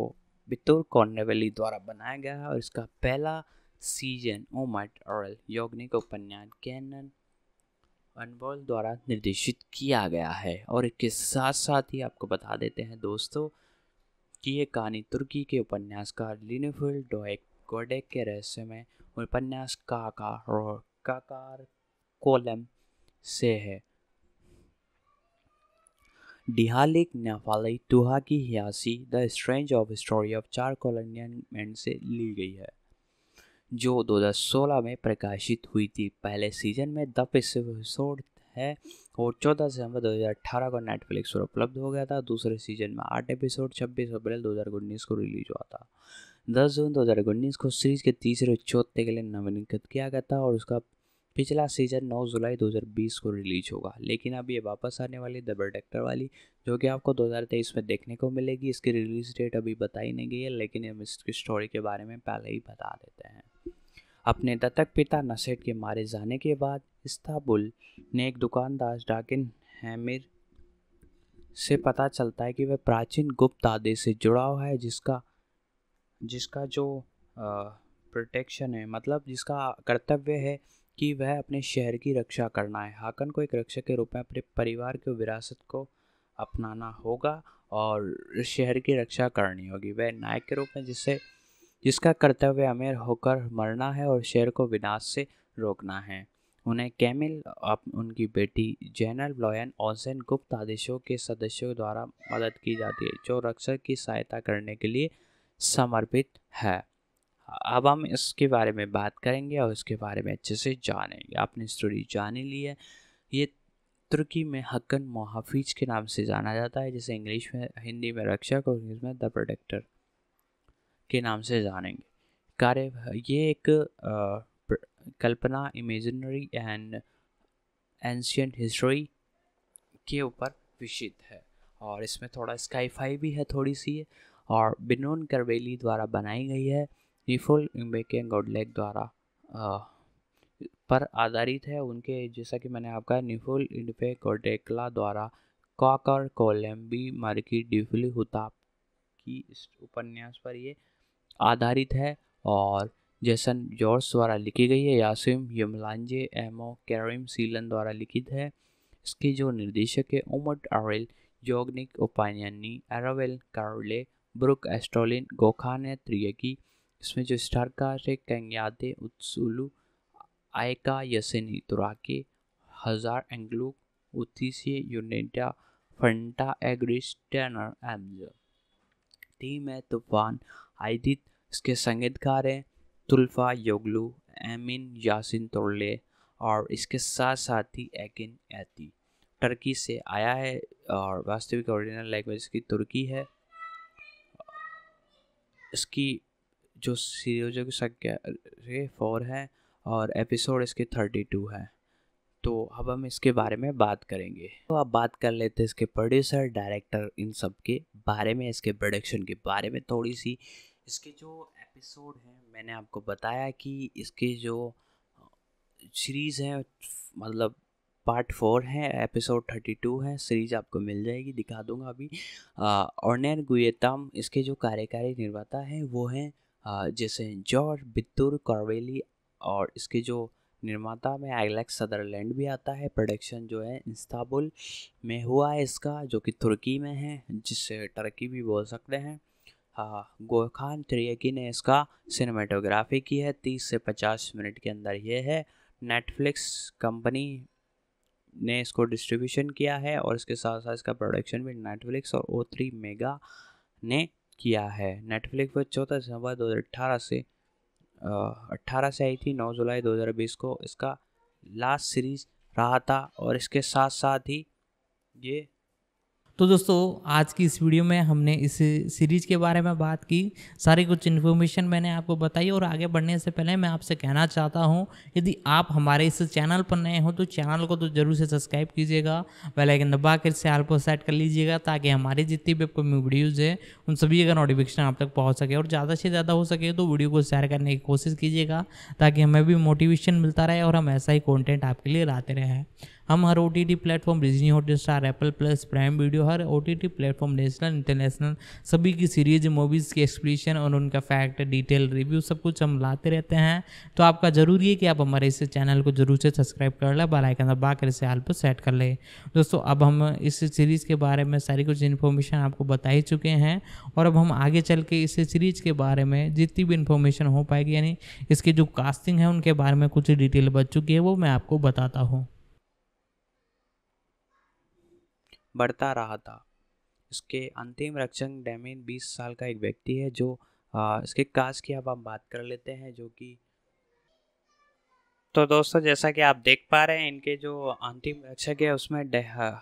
बितुर कॉर्नेवेली द्वारा बनाया गया है और इसका पहला सीजन ओ माइट ऑरल यौग्निक उपन्यास कैनन अनबॉल द्वारा निर्देशित किया गया है। और इसके साथ साथ ही आपको बता देते हैं दोस्तों कि ये कहानी तुर्की के उपन्यासकार लिनोफिल डोएक गोडेक के रहस्य में उपन्यास काकार और काकार कोलम से है। डिहालिक नफाली तुहा की हियासी the strange of story of चार कॉलोनियन मैन से ली गई है, जो दो हज़ार सोलह में प्रकाशित हुई थी। पहले सीजन में दस एपिसोड है और चौदह सितंबर दो हज़ार अठारह को नेटफ्लिक्स पर उपलब्ध हो गया था। दूसरे सीजन में आठ एपिसोड छब्बीस अप्रैल दो हज़ार उन्नीस को रिलीज हुआ था। दस जून दो हज़ार उन्नीस को सीरीज़ के तीसरे और चौथे के लिए नवीनीकृत किया गया था और उसका पिछला सीजन नौ जुलाई दो हज़ार बीस को रिलीज होगा। लेकिन अब ये वापस आने वाली द प्रोटेक्टर वाली, जो कि आपको दो हज़ार तेईस में देखने को मिलेगी। इसकी रिलीज डेट अभी बताई नहीं गई है, लेकिन हम इसकी स्टोरी के बारे में पहले ही बता देते हैं। अपने दत्तक पिता नसेट के मारे जाने के बाद इस्तांबुल ने एक दुकानदार डाकिन हैमिर से पता चलता है कि वह प्राचीन गुप्त आदेश से जुड़ा हुआ है, जिसका जिसका जो प्रोटेक्शन है, मतलब जिसका कर्तव्य है कि वह अपने शहर की रक्षा करना है। हाकन को एक रक्षक के रूप में अपने परिवार के विरासत को अपनाना होगा और शहर की रक्षा करनी होगी। वह नायक के रूप में जिससे जिसका कर्तव्य अमीर होकर मरना है और शहर को विनाश से रोकना है। उन्हें कैमिल अप, उनकी बेटी जनरल ब्लॉयन ओसेन गुप्त आदेशों के सदस्यों द्वारा मदद की जाती है, जो रक्षक की सहायता करने के लिए समर्पित है। अब हम इसके बारे में बात करेंगे और इसके बारे में अच्छे से जानेंगे। आपने स्टोरी जाने ली है। ये तुर्की में हक्कन मुहाफिज के नाम से जाना जाता है, जिसे इंग्लिश में, हिंदी में रक्षक और इंग्लिश में द प्रोटेक्टर के नाम से जानेंगे। कार्य ये एक आ, कल्पना, इमेजिनरी एंड एंशियंट हिस्ट्री के ऊपर विषित है और इसमें थोड़ा स्काईफाई भी है थोड़ी सी, और बिनोन करवेली द्वारा बनाई गई है। रिफुल इम्बेके गोडलेक द्वारा आ, पर आधारित है। उनके जैसा कि मैंने आपका निफुल इंडफे गोडेकला द्वारा काकर कोलम्बी मार्की डिफली हुताप की इस उपन्यास पर ये आधारित है और जैसन जॉर्ज द्वारा लिखी गई है। यासिम यमलांजे एमो कैरिम सीलन द्वारा लिखित है। इसकी जो निर्देशक है उमट अरेल योगनिक उपायनी एरावेल कार्ले ब्रुक एस्टोलिन गोखान है त्रियकी। इसमें जो स्टार कास्ट है कंगयादे उत्सुलू आयका यसनी तुराके हजार एंग्लू उतीसी यूनेटा फंटा एग्रिस टैनर एम्ज। टीम है तूफान आयदित। इसके संगीतकार हैं तुल्फा योगलू एमिन यासिन तुरले और इसके साथ साथ ही एकिन एती टर्की से आया है और वास्तविक ओरिजिनल लैंग्वेज की तुर्की है। इसकी जो सीरीज़ों की संख्या ये फोर है और एपिसोड इसके थर्टी टू है। तो अब हम इसके बारे में बात करेंगे। तो आप बात कर लेते हैं इसके प्रोड्यूसर, डायरेक्टर, इन सब के बारे में, इसके प्रोडक्शन के बारे में थोड़ी सी। इसके जो एपिसोड हैं, मैंने आपको बताया कि इसके जो सीरीज़ हैं, मतलब पार्ट फोर है, एपिसोड थर्टी टू है, सीरीज आपको मिल जाएगी, दिखा दूंगा अभी। ऑर्नेर गुयेताम इसके जो कार्यकारी निर्माता हैं वो हैं जैसे जॉर्ज बित्तूर कार्वेली, और इसके जो निर्माता में एलेक्स सदरलैंड भी आता है। प्रोडक्शन जो है इस्तांबुल में हुआ है इसका, जो कि तुर्की में है, जिससे टर्की भी बोल सकते हैं। हाँ, गोखान त्रियकी ने इसका सिनेमेटोग्राफी की है, तीस से पचास मिनट के अंदर ये है। नेटफ्लिक्स कंपनी ने इसको डिस्ट्रीब्यूशन किया है, और इसके साथ साथ इसका प्रोडक्शन भी नेटफ्लिक्स और ओ थ्री मेगा ने किया है। नेटफ्लिक्स पर चौदह दिसंबर दो हज़ार अट्ठारह से अट्ठारह से आई थी, नौ जुलाई दो हज़ार बीस को इसका लास्ट सीरीज रहा था, और इसके साथ साथ ही ये। तो दोस्तों आज की इस वीडियो में हमने इस सीरीज़ के बारे में बात की, सारी कुछ इन्फॉर्मेशन मैंने आपको बताई। और आगे बढ़ने से पहले मैं आपसे कहना चाहता हूं, यदि आप हमारे इस चैनल पर नए हो तो चैनल को तो ज़रूर से सब्सक्राइब कीजिएगा, बेल आइकन दबा कर सैल को सेट कर लीजिएगा, ताकि हमारी जितनी भी आपको वीडियोज़ है उन सभी का नोटिफिकेशन आप तक पहुँच सके। और ज़्यादा से ज़्यादा हो सके तो वीडियो को शेयर करने की कोशिश कीजिएगा, ताकि हमें भी मोटिवेशन मिलता रहे और हम ऐसा ही कॉन्टेंट आपके लिए लाते रहें। हम हर O T T platform, Disney Hotstar, Apple plus, Prime Video, हर O T T platform, national international सभी की सीरीज, मूवीज़ के एक्सप्लेनेशन और उनका फैक्ट, डिटेल, रिव्यू सब कुछ हम लाते रहते हैं। तो आपका जरूरी है कि आप हमारे इस चैनल को जरूर से सब्सक्राइब कर लें, बेल आइकन दबा कर इसे ऑल पर सेट कर लें। दोस्तों अब हम इस सीरीज़ के बारे में सारी कुछ इन्फॉर्मेशन आपको बता ही चुके हैं, और अब हम आगे चल के इस सीरीज़ के बारे में जितनी भी इन्फॉर्मेशन हो पाएगी, यानी इसकी जो कास्टिंग है उनके बारे में कुछ डिटेल बच चुकी है, वो मैं आपको बताता हूँ। बढ़ता रहा था। इसके अंतिम रक्षक डैमिन बीस साल का एक व्यक्ति है, जो आ, इसके कास्ट की अब हम बात कर लेते हैं, जो कि। तो दोस्तों जैसा कि आप देख पा रहे हैं, इनके जो अंतिम रक्षक है उसमें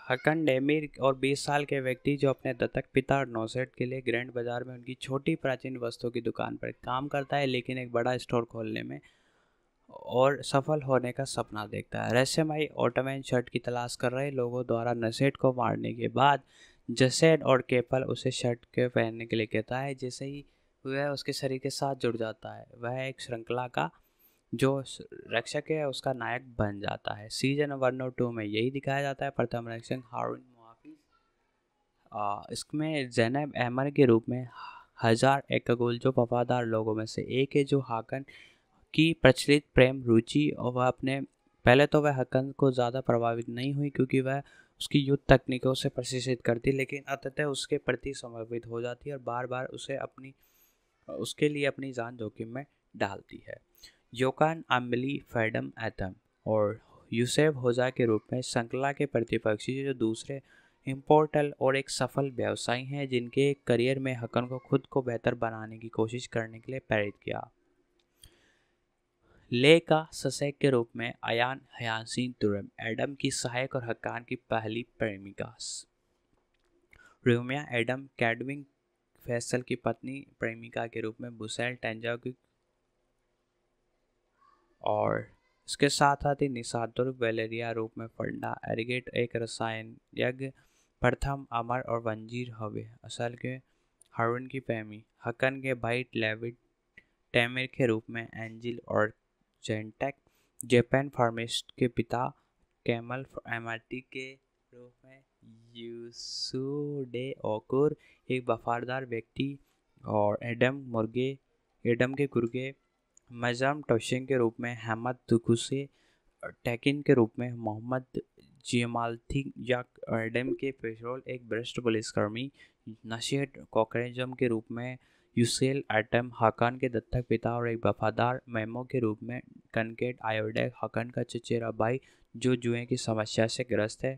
हकन डेमिर और बीस साल के व्यक्ति जो अपने दत्तक पिता और नौसेट के लिए ग्रैंड बाजार में उनकी छोटी प्राचीन वस्तुओं की दुकान पर काम करता है, लेकिन एक बड़ा स्टोर खोलने में और सफल होने का सपना देखता है। रहस्यमयी ऑटोमैन शर्ट की तलाश कर रहे लोगों द्वारा नसेट को मारने के बाद जसेड और केपल उसे शर्ट के पहनने के लिए कहता है, जैसे ही वह उसके शरीर के साथ जुड़ जाता है वह एक श्रृंखला का जो रक्षक है उसका नायक बन जाता है। सीजन वन और टू में यही दिखाया जाता है। प्रथम रक्षक हारून मुआफिज, इसमें जैनब अहमद के रूप में हजार एकगुल जो वफादार लोगों में से एक है, जो हाकन की प्रचलित प्रेम रुचि, और वह अपने पहले तो वह हकन को ज़्यादा प्रभावित नहीं हुई क्योंकि वह उसकी युद्ध तकनीकों से प्रशिक्षित करती, लेकिन अंततः उसके प्रति समर्पित हो जाती है और बार बार उसे अपनी उसके लिए अपनी जान जोखिम में डालती है। योकान अमली फैडम एतम और यूसेफ होजा के रूप में संकला के प्रतिपक्षी, जो दूसरे इम्पोर्टल और एक सफल व्यवसायी हैं, जिनके करियर में हकन को खुद को बेहतर बनाने की कोशिश करने के लिए प्रेरित किया। ले का ससेक के रूप में अयान हयासिन तुरम, एडम की सहायक और हकान की पहली प्रेमिका। रोमिया एडम कैडविंग फैसल की पत्नी प्रेमिका के रूप में बुसेल टेंजा की, और इसके साथ साथ ही निसातुर वेलेरिया रूप में फंडा एरिगेट एक रसायन यज्ञ प्रथम अमर और वंजीर हवे असल के हारून की प्रेमी, हकन के भाई लेविट टैमिर के रूप में एंजिल और जेंटेक जापान फार्मिस्ट के पिता कैमल एमआरटी के रूप में यूसुडे ओकुर एक वफादार व्यक्ति, और एडम मुर्गे एडम के गुर्गे मजम टोशिंग के रूप में अहमद तुकुसे टैकिन के रूप में मोहम्मद जिमालथी या एडम के पेशरोल एक भ्रष्ट पुलिसकर्मी, नशीद कॉकरेजम के रूप में यूसेल एटम हाकान के दत्तक पिता और एक वफादार मेमो के रूप में कनकेट आयोडेक हाकान का चचेरा भाई, जो जुए की समस्या से ग्रस्त है।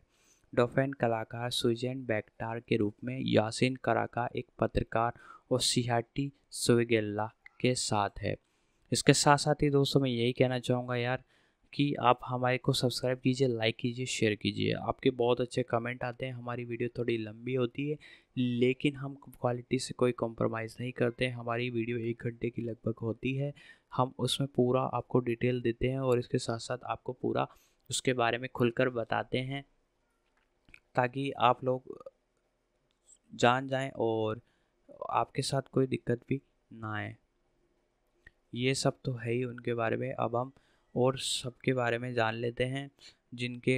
डोफेन कलाकार सुजैन बैक्टार के रूप में यासिन कराका एक पत्रकार और सिहाटी सुवेगेल्ला के साथ है। इसके साथ साथ ही दोस्तों मैं यही कहना चाहूँगा यार कि आप हमारे को सब्सक्राइब कीजिए, लाइक कीजिए, शेयर कीजिए। आपके बहुत अच्छे कमेंट आते हैं। हमारी वीडियो थोड़ी लंबी होती है, लेकिन हम क्वालिटी से कोई कॉम्प्रोमाइज़ नहीं करते हैं। हमारी वीडियो एक घंटे की लगभग होती है, हम उसमें पूरा आपको डिटेल देते हैं और इसके साथ साथ आपको पूरा उसके बारे में खुलकर बताते हैं, ताकि आप लोग जान जाएँ और आपके साथ कोई दिक्कत भी ना आए। ये सब तो है ही उनके बारे में। अब हम और सबके बारे में जान लेते हैं, जिनके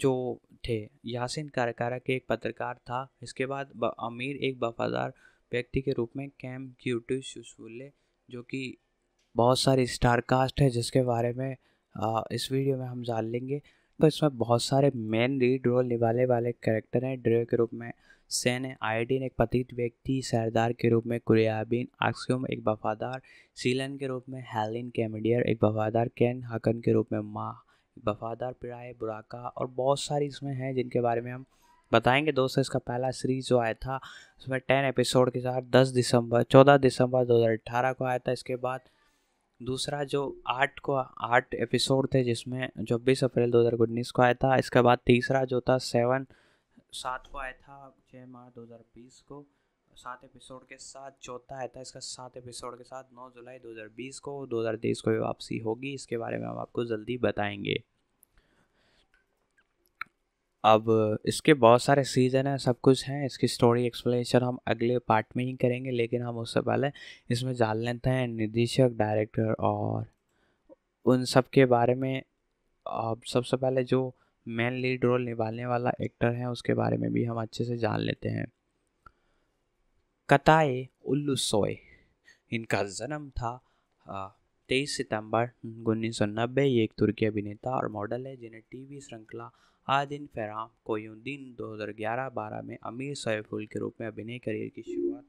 जो थे यासिन कारकारा के एक पत्रकार था। इसके बाद अमीर एक वफादार व्यक्ति के रूप में कैम क्यूटी सुसुले, जो कि बहुत सारे स्टार कास्ट है जिसके बारे में आ, इस वीडियो में हम जान लेंगे। तो इसमें बहुत सारे मेन लीड रोल निभाने वाले कैरेक्टर हैं। ड्रे के रूप में सैन है, आयोडीन एक पतित व्यक्ति, सरदार के रूप में कुरियाबिन आक्स्यूम एक वफादार, सीलन के रूप में हेलिन कैमेडियर एक वफादार, कैन हाकन के रूप में माँ वफादार, पिराए बुराका और बहुत सारी इसमें हैं जिनके बारे में हम बताएंगे। दोस्तों इसका पहला सीरीज़ जो आया था उसमें टेन एपिसोड के साथ दस दिसंबर चौदह दिसंबर दो हज़ार अठारह को आया था। इसके बाद दूसरा जो आठ को आठ एपिसोड थे जिसमें छब्बीस अप्रैल दो हज़ार उन्नीस को आया था। इसके बाद तीसरा जो था सेवन सात को आया था छह मार्च दो हज़ार बीस को, सात एपिसोड के साथ। चौथा आया था इसका सात एपिसोड के साथ नौ जुलाई दो हज़ार बीस को। दो हज़ार तेईस को भी वापसी होगी, इसके बारे में हम आपको जल्दी बताएंगे। अब इसके बहुत सारे सीज़न हैं, सब कुछ हैं। इसकी स्टोरी एक्सप्लेनेशन हम अगले पार्ट में ही करेंगे, लेकिन हम उससे पहले इसमें जान लेते हैं निर्देशक, डायरेक्टर और उन सब के बारे में। अब सबसे पहले जो मेन लीड रोल निभाने वाला एक्टर है उसके बारे में भी हम अच्छे से जान लेते हैं। कताए उल्लूसोए, इनका जन्म था आ, तेईस सितंबर उन्नीस सौ नब्बे। ये एक तुर्की अभिनेता और मॉडल है जिन्हें टीवी श्रृंखला आदिन फराम कोयुद्दीन दो हज़ार ग्यारह बारह में अमीर सैफुल के रूप में अभिनय करियर की शुरुआत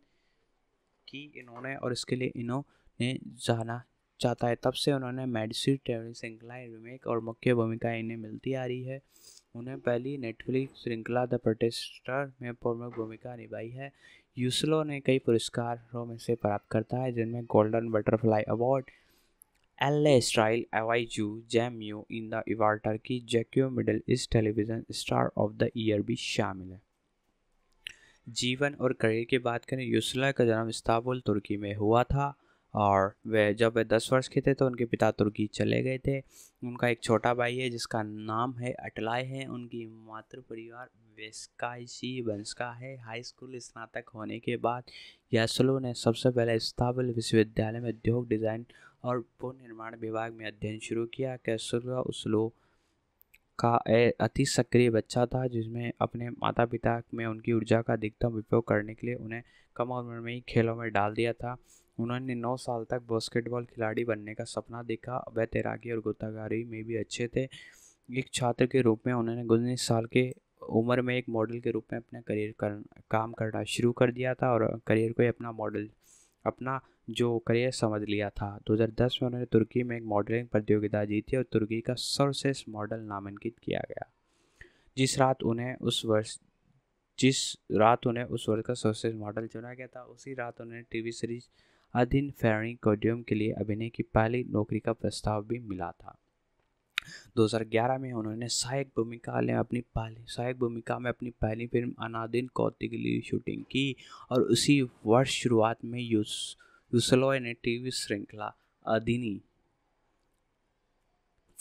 की इन्होंने, और इसके लिए इन्होंने जाना जाता है। तब से उन्होंने मेडिसी ट्रेवल श्रृंखला रीमेक और मुख्य भूमिकाएं इन्हें मिलती आ रही है। उन्हें पहली नेटफ्लिक्स श्रृंखला द प्रोटेक्टर में प्रमुख भूमिका निभाई है। यूसलो ने कई पुरस्कारों में से प्राप्त करता है जिनमें golden butterfly award, L A style एवाईजू जैम्यू इन द इवार टर्की जैक्यो middle east television star of the year भी शामिल है। जीवन और करियर की बात करें, यूसला का जन्म इस्तांबुल तुर्की में हुआ था और वे जब वे दस वर्ष के थे तो उनके पिता तुर्की चले गए थे। उनका एक छोटा भाई है जिसका नाम है अटलाय है। उनकी मातृ परिवार वेस्काइशी वंशका है। हाई स्कूल स्नातक होने के बाद यासलो ने सबसे पहले इस्तांबुल विश्वविद्यालय में उद्योग डिज़ाइन और पुनः निर्माण विभाग में अध्ययन शुरू किया। कैसुला उसलो का अति सक्रिय बच्चा था जिसमें अपने माता पिता में उनकी ऊर्जा का अधिकतम उपयोग करने के लिए उन्हें कम उम्र में ही खेलों में डाल दिया था। उन्होंने नौ साल तक बास्केटबॉल खिलाड़ी बनने का सपना देखा। वह तैराकी और गोताखोरी में भी अच्छे थे। एक छात्र के रूप में उन्होंने उन्नीस साल के उम्र में एक मॉडल के रूप में अपना करियर कर, काम करना शुरू कर दिया था और करियर को अपना मॉडल अपना जो करियर समझ लिया था। दो हज़ार दस में उन्होंने तुर्की में एक मॉडलिंग प्रतियोगिता जीती और तुर्की का सर्वश्रेष्ठ मॉडल नामांकित किया गया। जिस रात उन्हें उस वर्ष जिस रात उन्हें उस वर्ष का सर्वश्रेष्ठ मॉडल चुना गया था, उसी रात उन्हें टीवी सीरीज अधीन फेरी कोडियम के लिए अभिनय की पहली नौकरी का प्रस्ताव भी मिला था। दो हज़ार ग्यारह में उन्होंने सहायक भूमिका में अपनी पहली सहायक भूमिका में अपनी पहली फिल्म अनादिन कौती के लिए शूटिंग की और उसी वर्ष शुरुआत में यूस यूसलोय ने टीवी श्रृंखला अधीनी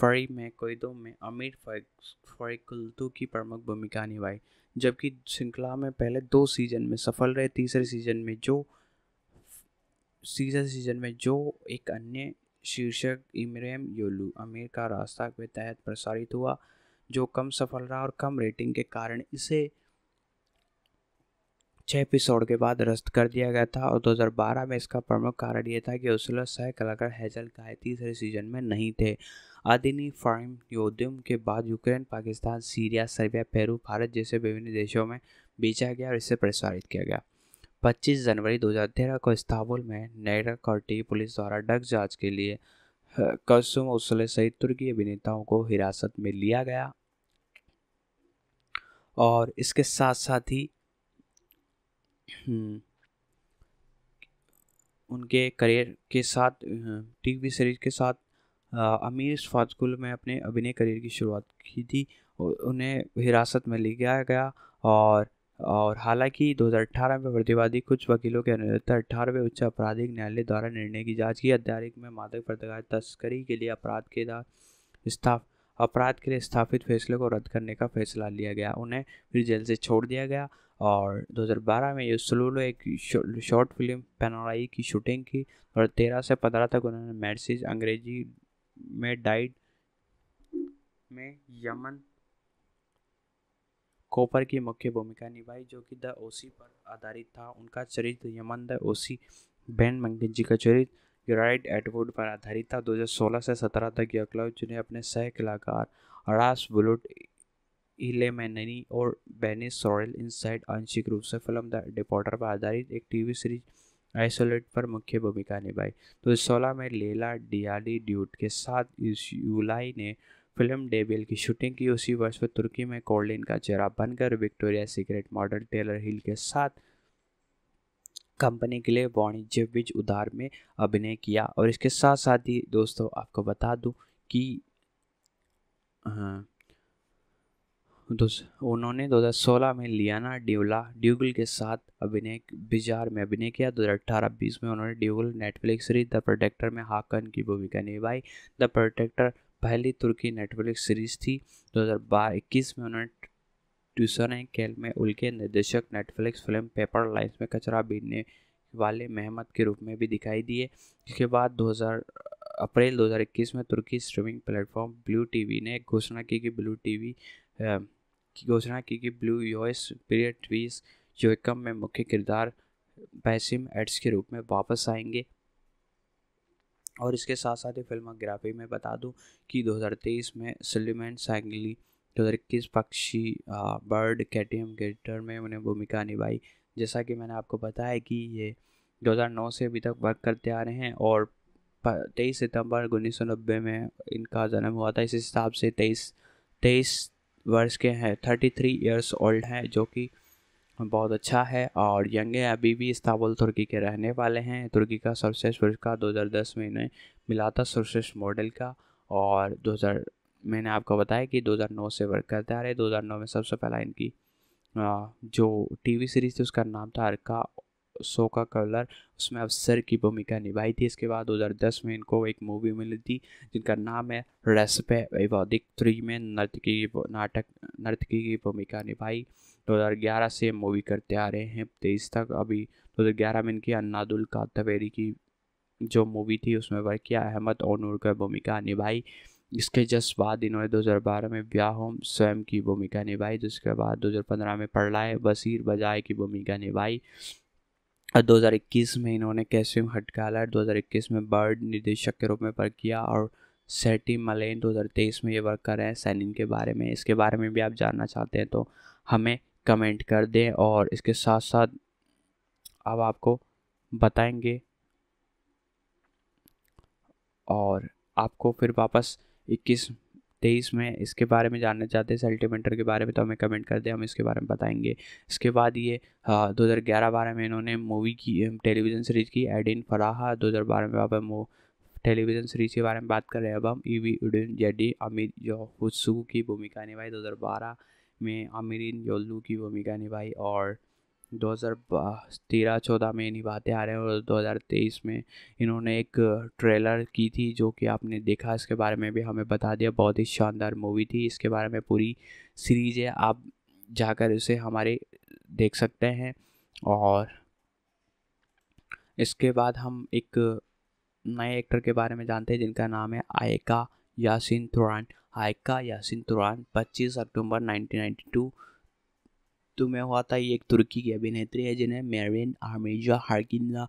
फरी में कोयदों में अमीर फरीकुल्तू की प्रमुख भूमिका निभाई। जबकि श्रृंखला में पहले दो सीजन में सफल रहे, तीसरे सीजन में जो तीसरे सीजन में जो एक अन्य शीर्षक इमरेम योलू अमीर का रास्ता के तहत प्रसारित हुआ, जो कम सफल रहा और कम रेटिंग के कारण इसे छः एपिसोड के बाद रद्द कर दिया गया था। और दो हज़ार बारह में इसका प्रमुख कारण यह था कि उसला सह कलाकार हैजल का तीसरे सीजन में नहीं थे। आदिनी फार्म योद्यम के बाद Ukraine, Pakistan, Syria, Serbia, Peru, Bharat जैसे विभिन्न देशों में बेचा गया और इसे प्रसारित किया गया। पच्चीस जनवरी दो हज़ार तेरह को इस्तांबुल में नैरक और टी पुलिस द्वारा डक जांच के लिए कसुम उसले सहित तुर्की अभिनेताओं को हिरासत में लिया गया। और इसके साथ साथ ही उनके करियर के साथ टीवी सीरीज के साथ अमीर फातकुल में अपने अभिनय करियर की शुरुआत की थी। उन्हें हिरासत में लिया गया और और हालांकि दो हज़ार अठारह में प्रतिवादी कुछ वकीलों के अनुसार अठारहवें उच्च आपराधिक न्यायालय द्वारा निर्णय की जांच की। अदालत में मादक पदार्थ तस्करी के लिए अपराध के स्थाप अपराध के लिए स्थापित फैसले को रद्द करने का फैसला लिया गया। उन्हें फिर जेल से छोड़ दिया गया। और दो हज़ार बारह में यूसुलुलो एक शॉर्ट फिल्म पेनोराई की शूटिंग की और तेरह से पंद्रह तक उन्होंने मैडसिज अंग्रेजी में डाइड में यमन कोपर की मुख्य भूमिका निभाई, जो कि द ओसी पर आधारित था। उनका चरित्र यमन द ओसी बेन मंगेज जी का चरित्र यूराइड एटवुड पर आधारित था। दो हज़ार सोलह से सत्रह तक यकलौज ने अपने सह कलाकार रास बुलुट, इले मैननी और बेनिस सोरेल इनसाइड आंशिक रूप से फिल्म द डिपोर्टर पर आधारित एक टीवी सीरीज आइसोलेट पर मुख्य भूमिका निभाई। दो हज़ार सोलह में लेला डियाली ड्यूट के साथ यूलाई ने फिल्म डेबिल की शूटिंग की। उसी वर्ष में तुर्की में कोर्लिन का चेहरा बनकर Victoria secret model Taylor Hill के साथ कंपनी के लिए वाणिज्य बीज उधार में अभिनय किया। और इसके साथ साथ ही दोस्तों आपको बता दूं कि हाँ उन्होंने दो हज़ार सोलह में लियाना ड्यूला ड्यूगल के साथ अभिनय बिजार में अभिनय किया। दो हज़ार अठारह बीस में उन्होंने ड्यूगल नेटफ्लिक्स सीरीज द प्रोटेक्टर में हाकन की भूमिका निभाई। द प्रोटेक्टर पहली तुर्की नेटफ्लिक्स सीरीज थी। दो हज़ार इक्कीस में उन्होंने ट्यूसन कैल में उनके निर्देशक नेटफ्लिक्स फिल्म पेपर लाइन्स में कचरा बीनने वाले मेहमद के रूप में भी दिखाई दिए। इसके बाद दो अप्रैल दो हज़ार इक्कीस में तुर्की स्ट्रीमिंग प्लेटफॉर्म ब्लू टीवी ने घोषणा की कि ब्लू टीवी की घोषणा की कि ब्लू यूएस पीरियड ट्वीस जोकम में मुख्य किरदार पैसिम एड्स के रूप में वापस आएंगे। और इसके साथ साथ ही फिल्मोग्राफी में बता दूं कि दो हज़ार तेईस में सलीमैन सांगली, दो हज़ार इक्कीस पक्षी बर्ड कैटियम क्रिएटर में उन्हें भूमिका निभाई। जैसा कि मैंने आपको बताया कि ये दो हज़ार नौ से अभी तक वर्क करते आ रहे हैं और तेईस सितंबर उन्नीस सौ नब्बे में इनका जन्म हुआ था। इस हिसाब से तेईस तेईस वर्ष के हैं, थर्टी थ्री ईयर्स ओल्ड हैं, जो कि बहुत अच्छा है और यंग है। अभी भी इस्तांबुल तुर्की के रहने वाले हैं। तुर्की का सर्वश्रेष्ठ पुरस्कार दो हज़ार दस में इन्हें मिला था सर्वश्रेष्ठ मॉडल का। और दो हज़ार मैंने आपको बताया कि दो हज़ार नौ से वर्क करते आ रहे। दो हज़ार नौ में सबसे पहला इनकी जो टीवी सीरीज थी उसका नाम था अरका सोका कलर, उसमें अफसर की भूमिका निभाई थी। इसके बाद दो हज़ार दस में इनको एक मूवी मिली थी जिनका नाम है रेसिपी विवादिक थ्री में नर्तकी नाटक नर्तकी की भूमिका निभाई। दो हज़ार ग्यारह से मूवी करते आ रहे हैं तेईस तक। अभी दो हज़ार ग्यारह में इनकी अन्नादुल कातवेरी की जो मूवी थी उसमें वर्क किया, अहमद और नूर की भूमिका निभाई। इसके जस्ट बाद इन्होंने दो हज़ार बारह में व्याहोम स्वयं की भूमिका निभाई। जिसके बाद दो हज़ार पंद्रह में परलाए बसीर बजाय की भूमिका निभाई। और दो हज़ार इक्कीस में इन्होंने कैसिम हटकालर दो हज़ार इक्कीस में बर्ड निर्देशक के रूप में वर्क किया। और सेटी मलेन दो हज़ार तेईस में ये वर्क कर रहे हैं। सैनिन के बारे में इसके बारे में भी आप जानना चाहते हैं तो हमें कमेंट कर दें। और इसके साथ साथ अब आपको बताएंगे और आपको फिर वापस इक्कीस तेईस में इसके बारे में जानना चाहते हैं सेल्टीमेंटर के बारे में तो हमें कमेंट कर दें, हम इसके बारे में बताएंगे। इसके बाद ये दो हज़ार ग्यारह बारह में इन्होंने मूवी की टेलीविज़न सीरीज की एडिन फराहा। दो हज़ार बारह में आप मो टेलीविज़न सीरीज के बारे में बात कर रहे हैं। अब हम ईवी उडन जेडी अमीर योहुत्सू की भूमिका निभाई। दो हज़ार बारह में अमीरिन योल्लू की भूमिका निभाई और दो हज़ार तेरह चौदह में निभाते आ रहे हैं। और दो हज़ार तेईस में इन्होंने एक ट्रेलर की थी जो कि आपने देखा, इसके बारे में भी हमें बता दिया। बहुत ही शानदार मूवी थी, इसके बारे में पूरी सीरीज है, आप जाकर उसे हमारे देख सकते हैं। और इसके बाद हम एक नए एक्टर के बारे में जानते हैं जिनका नाम है आयका यासिन तुरान। आयका यासिन तुरान पच्चीस अक्टूबर नाइनटीन नाइन्टी टू में हुआ था। ये एक तुर्की की अभिनेत्री है जिन्हें मेरिन आर्मेजा हार्गिना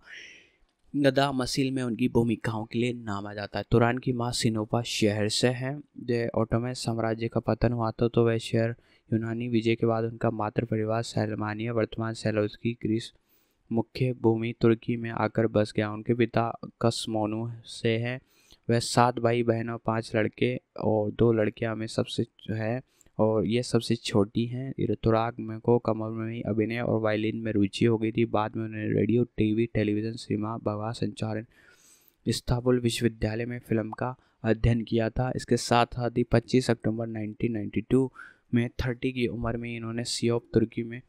गदा मसील में उनकी भूमिकाओं के लिए नामा जाता है। तुरान की माँ सिनोपा शहर से हैं। जो ऑटोमन साम्राज्य का पतन हुआ था तो वह शहर यूनानी विजय के बाद उनका मातृ परिवार सैलमानिया वर्तमान सेलोस्की ग्रीस मुख्य भूमि तुर्की में आकर बस गया। उनके पिता कसमोनू से हैं। वह सात भाई बहन और पाँच लड़के और दो लड़कियाँ में सबसे है और ये सबसे छोटी हैं। तुराग में को कमर में अभिनय और वायलिन में रुचि हो गई थी। बाद में उन्होंने रेडियो टीवी टेलीविज़न सिनेमा भवा संचालन इस्तांबुल विश्वविद्यालय में फिल्म का अध्ययन किया था। इसके साथ साथ ही पच्चीस अक्टूबर नाइनटीन नाइन्टी टू में तीस की उम्र में इन्होंने सियोप तुर्की में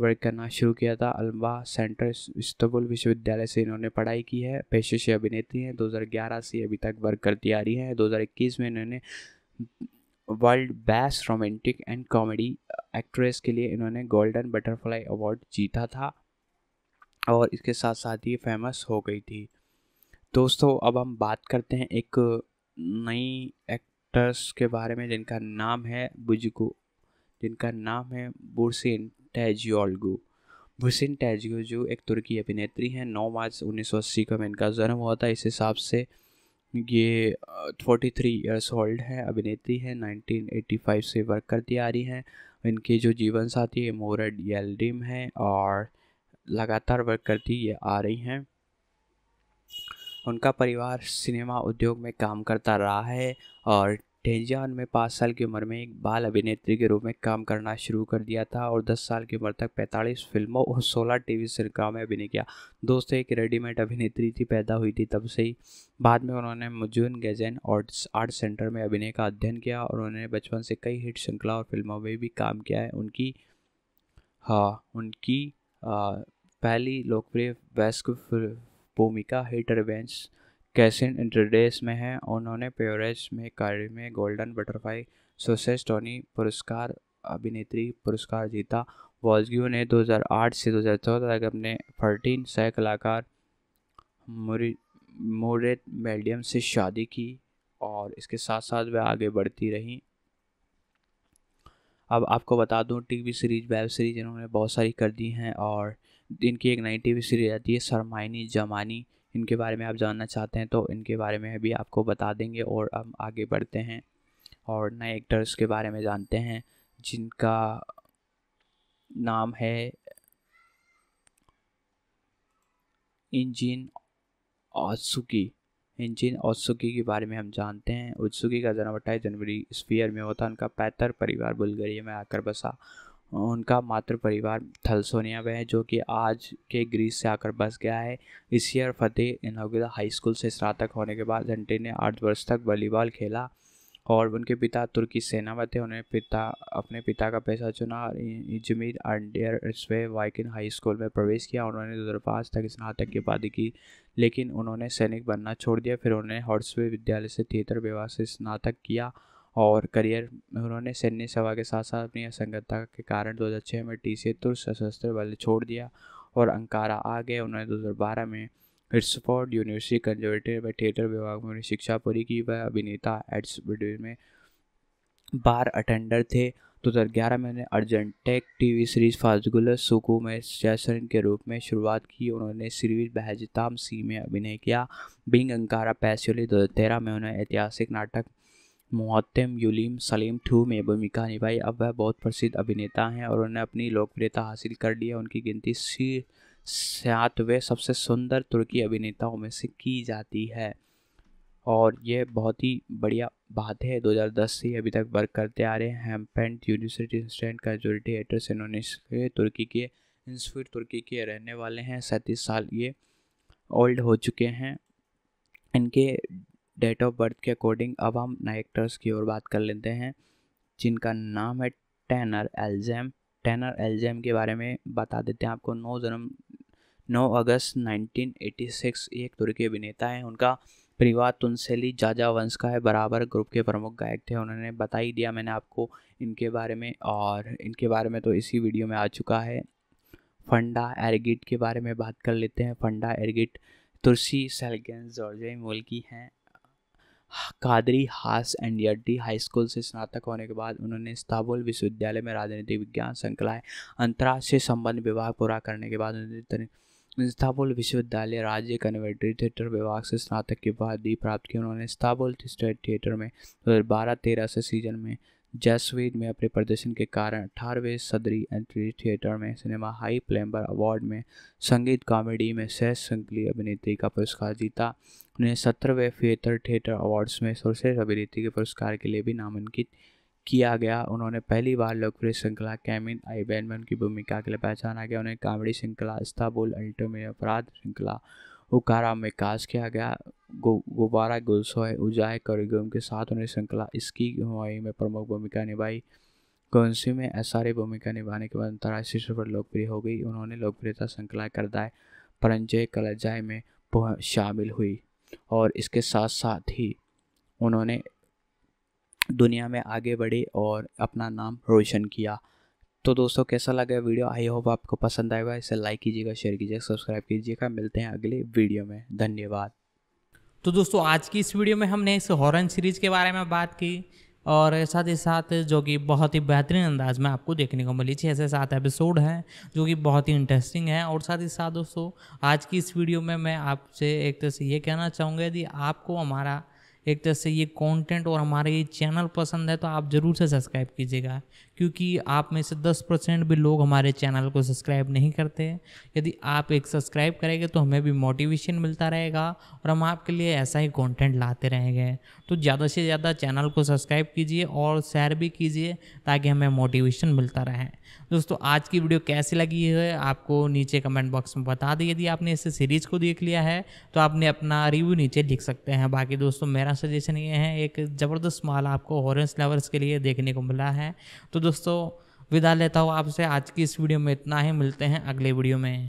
वर्क करना शुरू किया था। अलवा सेंटर इस्तांबुल विश्वविद्यालय से इन्होंने पढ़ाई की है। पेशे से अभिनेत्री हैं। दो हज़ार ग्यारह से अभी तक वर्क करती आ रही हैं। दो हज़ार इक्कीस में इन्होंने world best romantic and comedy actress के लिए इन्होंने गोल्डन बटरफ्लाई अवार्ड जीता था और इसके साथ साथ ये फेमस हो गई थी। दोस्तों अब हम बात करते हैं एक नई एक्टर्स के बारे में जिनका नाम है बुजुको जिनका नाम है बुरसिन तेर्जियोग्लू। बुरसिन तेर्जियोग्लू एक तुर्की अभिनेत्री हैं। नौ मार्च उन्नीस सौ अस्सी को इनका जन्म हुआ था। इस हिसाब से ये तैंतालीस इयर्स ओल्ड है, अभिनेत्री है, नाइनटीन एटी फाइव से वर्क करती आ रही हैं। इनके जो जीवन साथी है मोरड येल्डिम है और लगातार वर्क करती ये आ रही हैं। उनका परिवार सिनेमा उद्योग में काम करता रहा है और टेंजियान में पाँच साल की उम्र में एक बाल अभिनेत्री के रूप में काम करना शुरू कर दिया था और दस साल की उम्र तक पैंतालीस फिल्मों और सोलह टीवी श्रृंखलाओं में अभिनय किया। दोस्तों, एक रेडीमेड अभिनेत्री थी, पैदा हुई थी तब से ही। बाद में उन्होंने मुजुन गैजन और आर्ट सेंटर में अभिनय का अध्ययन किया और उन्होंने बचपन से कई हिट श्रृंखला और फिल्मों में भी काम किया है। उनकी हाँ उनकी आ, पहली लोकप्रिय वयस्क भूमिका हिट रिवेंज कैसिन इंट्रोडेस में है। उन्होंने प्योरेज में कार्य में गोल्डन बटरफ्लाई सर्सेस टोनी पुरस्कार अभिनेत्री पुरस्कार जीता। वॉल्सग्यू ने दो हज़ार आठ से दो हज़ार चौदह तक अपने चौदह सह कलाकार मोरेट मेडियम से शादी की और इसके साथ साथ वह आगे बढ़ती रहीं। अब आपको बता दूं, टीवी सीरीज वेब सीरीज इन्होंने बहुत सारी कर दी हैं और इनकी एक नई टीवी सीरीज आती है सरमाइनी जमानी। इनके बारे में आप जानना चाहते हैं तो इनके बारे में भी आपको बता देंगे। और अब आगे बढ़ते हैं और नए एक्टर्स के बारे में जानते हैं जिनका नाम है इंजिन ओत्सुकी। इंजिन ओत्सुकी के बारे में हम जानते हैं। ओत्सुकी का जन्म अट्ठाईस जनवरी स्फीयर में होता। उनका पैतृक परिवार बुल्गारिया में आकर बसा। उनका मातृ परिवार थलसोनिया में है जो कि आज के ग्रीस से आकर बस गया है। इस ईयर फतेह इनागुदा हाई स्कूल से स्नातक होने के बाद घंटे ने आठ वर्ष तक वॉलीबॉल खेला और उनके पिता तुर्की सेना में थे। उन्हें पिता अपने पिता का पैसा चुना और इजमिर अंडर स्वे वाइकिन हाई स्कूल में प्रवेश किया। उन्होंने दो हज़ार पाँच तक स्नातक की उपाधि की, लेकिन उन्होंने सैनिक बनना छोड़ दिया। फिर उन्होंने हॉर्सवे विद्यालय से थिएटर विभाग से स्नातक किया और करियर उन्होंने सैन्य सेवा के साथ साथ अपनी असंगतता के कारण दो हज़ार छह में टीसीए तुर्क सशस्त्र बल छोड़ दिया और अंकारा आ गए। उन्होंने दो हज़ार बारह में हिट्सफोर्ड यूनिवर्सिटी कंजर्वेटरी में थिएटर विभाग में उन्होंने शिक्षा पूरी की। वह अभिनेता एड्स में बार अटेंडर थे। दो हज़ार ग्यारह में उन्होंने अर्जेंटेक टीवी सीरीज फाजगुल सुकू में जैसन के रूप में शुरुआत की। उन्होंने सीरीज बहजताम सी में अभिनय किया। बिंग अंकारा पैसोली दो हज़ार तेरह में उन्होंने ऐतिहासिक नाटक मुअत्तम युलीम सलीम टू में भूमिका निभाई। अब वह बहुत प्रसिद्ध अभिनेता हैं और उन्होंने अपनी लोकप्रियता हासिल कर ली है। उनकी गिनती सातवें सबसे सुंदर तुर्की अभिनेताओं में से की जाती है और यह बहुत ही बढ़िया बात है। दो हज़ार दस से अभी तक वर्क करते आ रहे हैं। हैम्पेंट यूनिवर्सिटी स्टैंड का जो थिएटर से इन्होंने तुर्की के इंसफिर तुर्की के रहने वाले हैं। सैंतीस साल ये ओल्ड हो चुके हैं। इनके डेट ऑफ बर्थ के अकॉर्डिंग अब हम नए एक्टर्स की ओर बात कर लेते हैं जिनका नाम है टेनर एल्जेम। टेनर एल्जेम के बारे में बता देते हैं आपको। नौ जन्म नौ अगस्त नाइनटीन एटी सिक्स एक तुर्की अभिनेता है। उनका परिवार तुंसेली जाजा वंश का है। बराबर ग्रुप के प्रमुख गायक थे। उन्होंने बता ही दिया मैंने आपको इनके बारे में और इनके बारे में तो इसी वीडियो में आ चुका है। फंडा एरगिट के बारे में बात कर लेते हैं। फंडा एरगिट तुर्सी सेलगेन जॉर्जिया मूल की हैं। कादरी हास एंड यड्डी हाई स्कूल से स्नातक होने के बाद उन्होंने इस्तांबुल विश्वविद्यालय में राजनीतिक विज्ञान संकाय अंतर्राष्ट्रीय संबंध विभाग पूरा करने के बाद उन्होंने इस्तांबुल विश्वविद्यालय राज्य कन्वर्टरी थिएटर विभाग से स्नातक की उपाधि प्राप्त की। उन्होंने इस्तांबुल स्टेट थिएटर में दो हज़ार बारह तेरह से सीजन में जैसवीड में अपने प्रदर्शन के कारण अठारहवें सदरी एंट्री थिएटर में सिनेमा हाई प्लेम्बर अवार्ड में संगीत कॉमेडी में श्रेष्ठ संकलीय अभिनेत्री का पुरस्कार जीता। उन्हें सत्रहवें थिएटर थिएटर अवार्ड्स में सर्वश्रेष्ठ अभिनेत्री के पुरस्कार के लिए भी नामांकित किया गया। उन्होंने पहली बार लोकप्रिय श्रृंखला कैमिन आईबैन में उनकी भूमिका के लिए पहचाना गया। उन्हें कॉमेडी श्रृंखला इस्तांबुल अल्टो में अपराध श्रृंखला उकारा में कास्ट किया गया। गो गुब्बारा गुलसोय उजाय करिगम के साथ उन्हें श्रृंखला इसकी हुमाई में प्रमुख भूमिका निभाई। कौनसी में एसारे भूमिका निभाने के बाद अंतर्राष्ट्रीय स्तर पर लोकप्रिय हो गई। उन्होंने लोकप्रियता श्रृंखला करदाय परंजय कलजाय में शामिल हुई और इसके साथ साथ ही उन्होंने दुनिया में आगे बढ़े और अपना नाम रोशन किया। तो दोस्तों, कैसा लगा वीडियो? आई होप आपको पसंद आएगा। इसे लाइक कीजिएगा, शेयर कीजिएगा, सब्सक्राइब कीजिएगा। मिलते हैं अगले वीडियो में। धन्यवाद। तो दोस्तों, आज की इस वीडियो में हमने इस हॉरर सीरीज़ के बारे में बात की और साथ ही साथ जो कि बहुत ही बेहतरीन अंदाज में आपको देखने को मिली। छः से सात एपिसोड हैं जो कि बहुत ही इंटरेस्टिंग है। और साथ ही साथ दोस्तों आज की इस वीडियो में मैं आपसे एक तरह से ये कहना चाहूँगा, यदि आपको हमारा एक तरह से ये कंटेंट और हमारे ये चैनल पसंद है तो आप ज़रूर से सब्सक्राइब कीजिएगा, क्योंकि आप में से दस परसेंट भी लोग हमारे चैनल को सब्सक्राइब नहीं करते हैं। यदि आप एक सब्सक्राइब करेंगे तो हमें भी मोटिवेशन मिलता रहेगा और हम आपके लिए ऐसा ही कंटेंट लाते रहेंगे। तो ज़्यादा से ज़्यादा चैनल को सब्सक्राइब कीजिए और शेयर भी कीजिए ताकि हमें मोटिवेशन मिलता रहे। दोस्तों आज की वीडियो कैसी लगी है आपको नीचे कमेंट बॉक्स में बता दें। यदि आपने इस सीरीज़ को देख लिया है तो आपने अपना रिव्यू नीचे लिख सकते हैं। बाकी दोस्तों मेरा सजेशन ये है, एक ज़बरदस्त माल आपको हॉरर लवर्स के लिए देखने को मिला है। तो दोस्तों विदा लेता हूँ आपसे। आज की इस वीडियो में इतना ही, मिलते हैं अगले वीडियो में।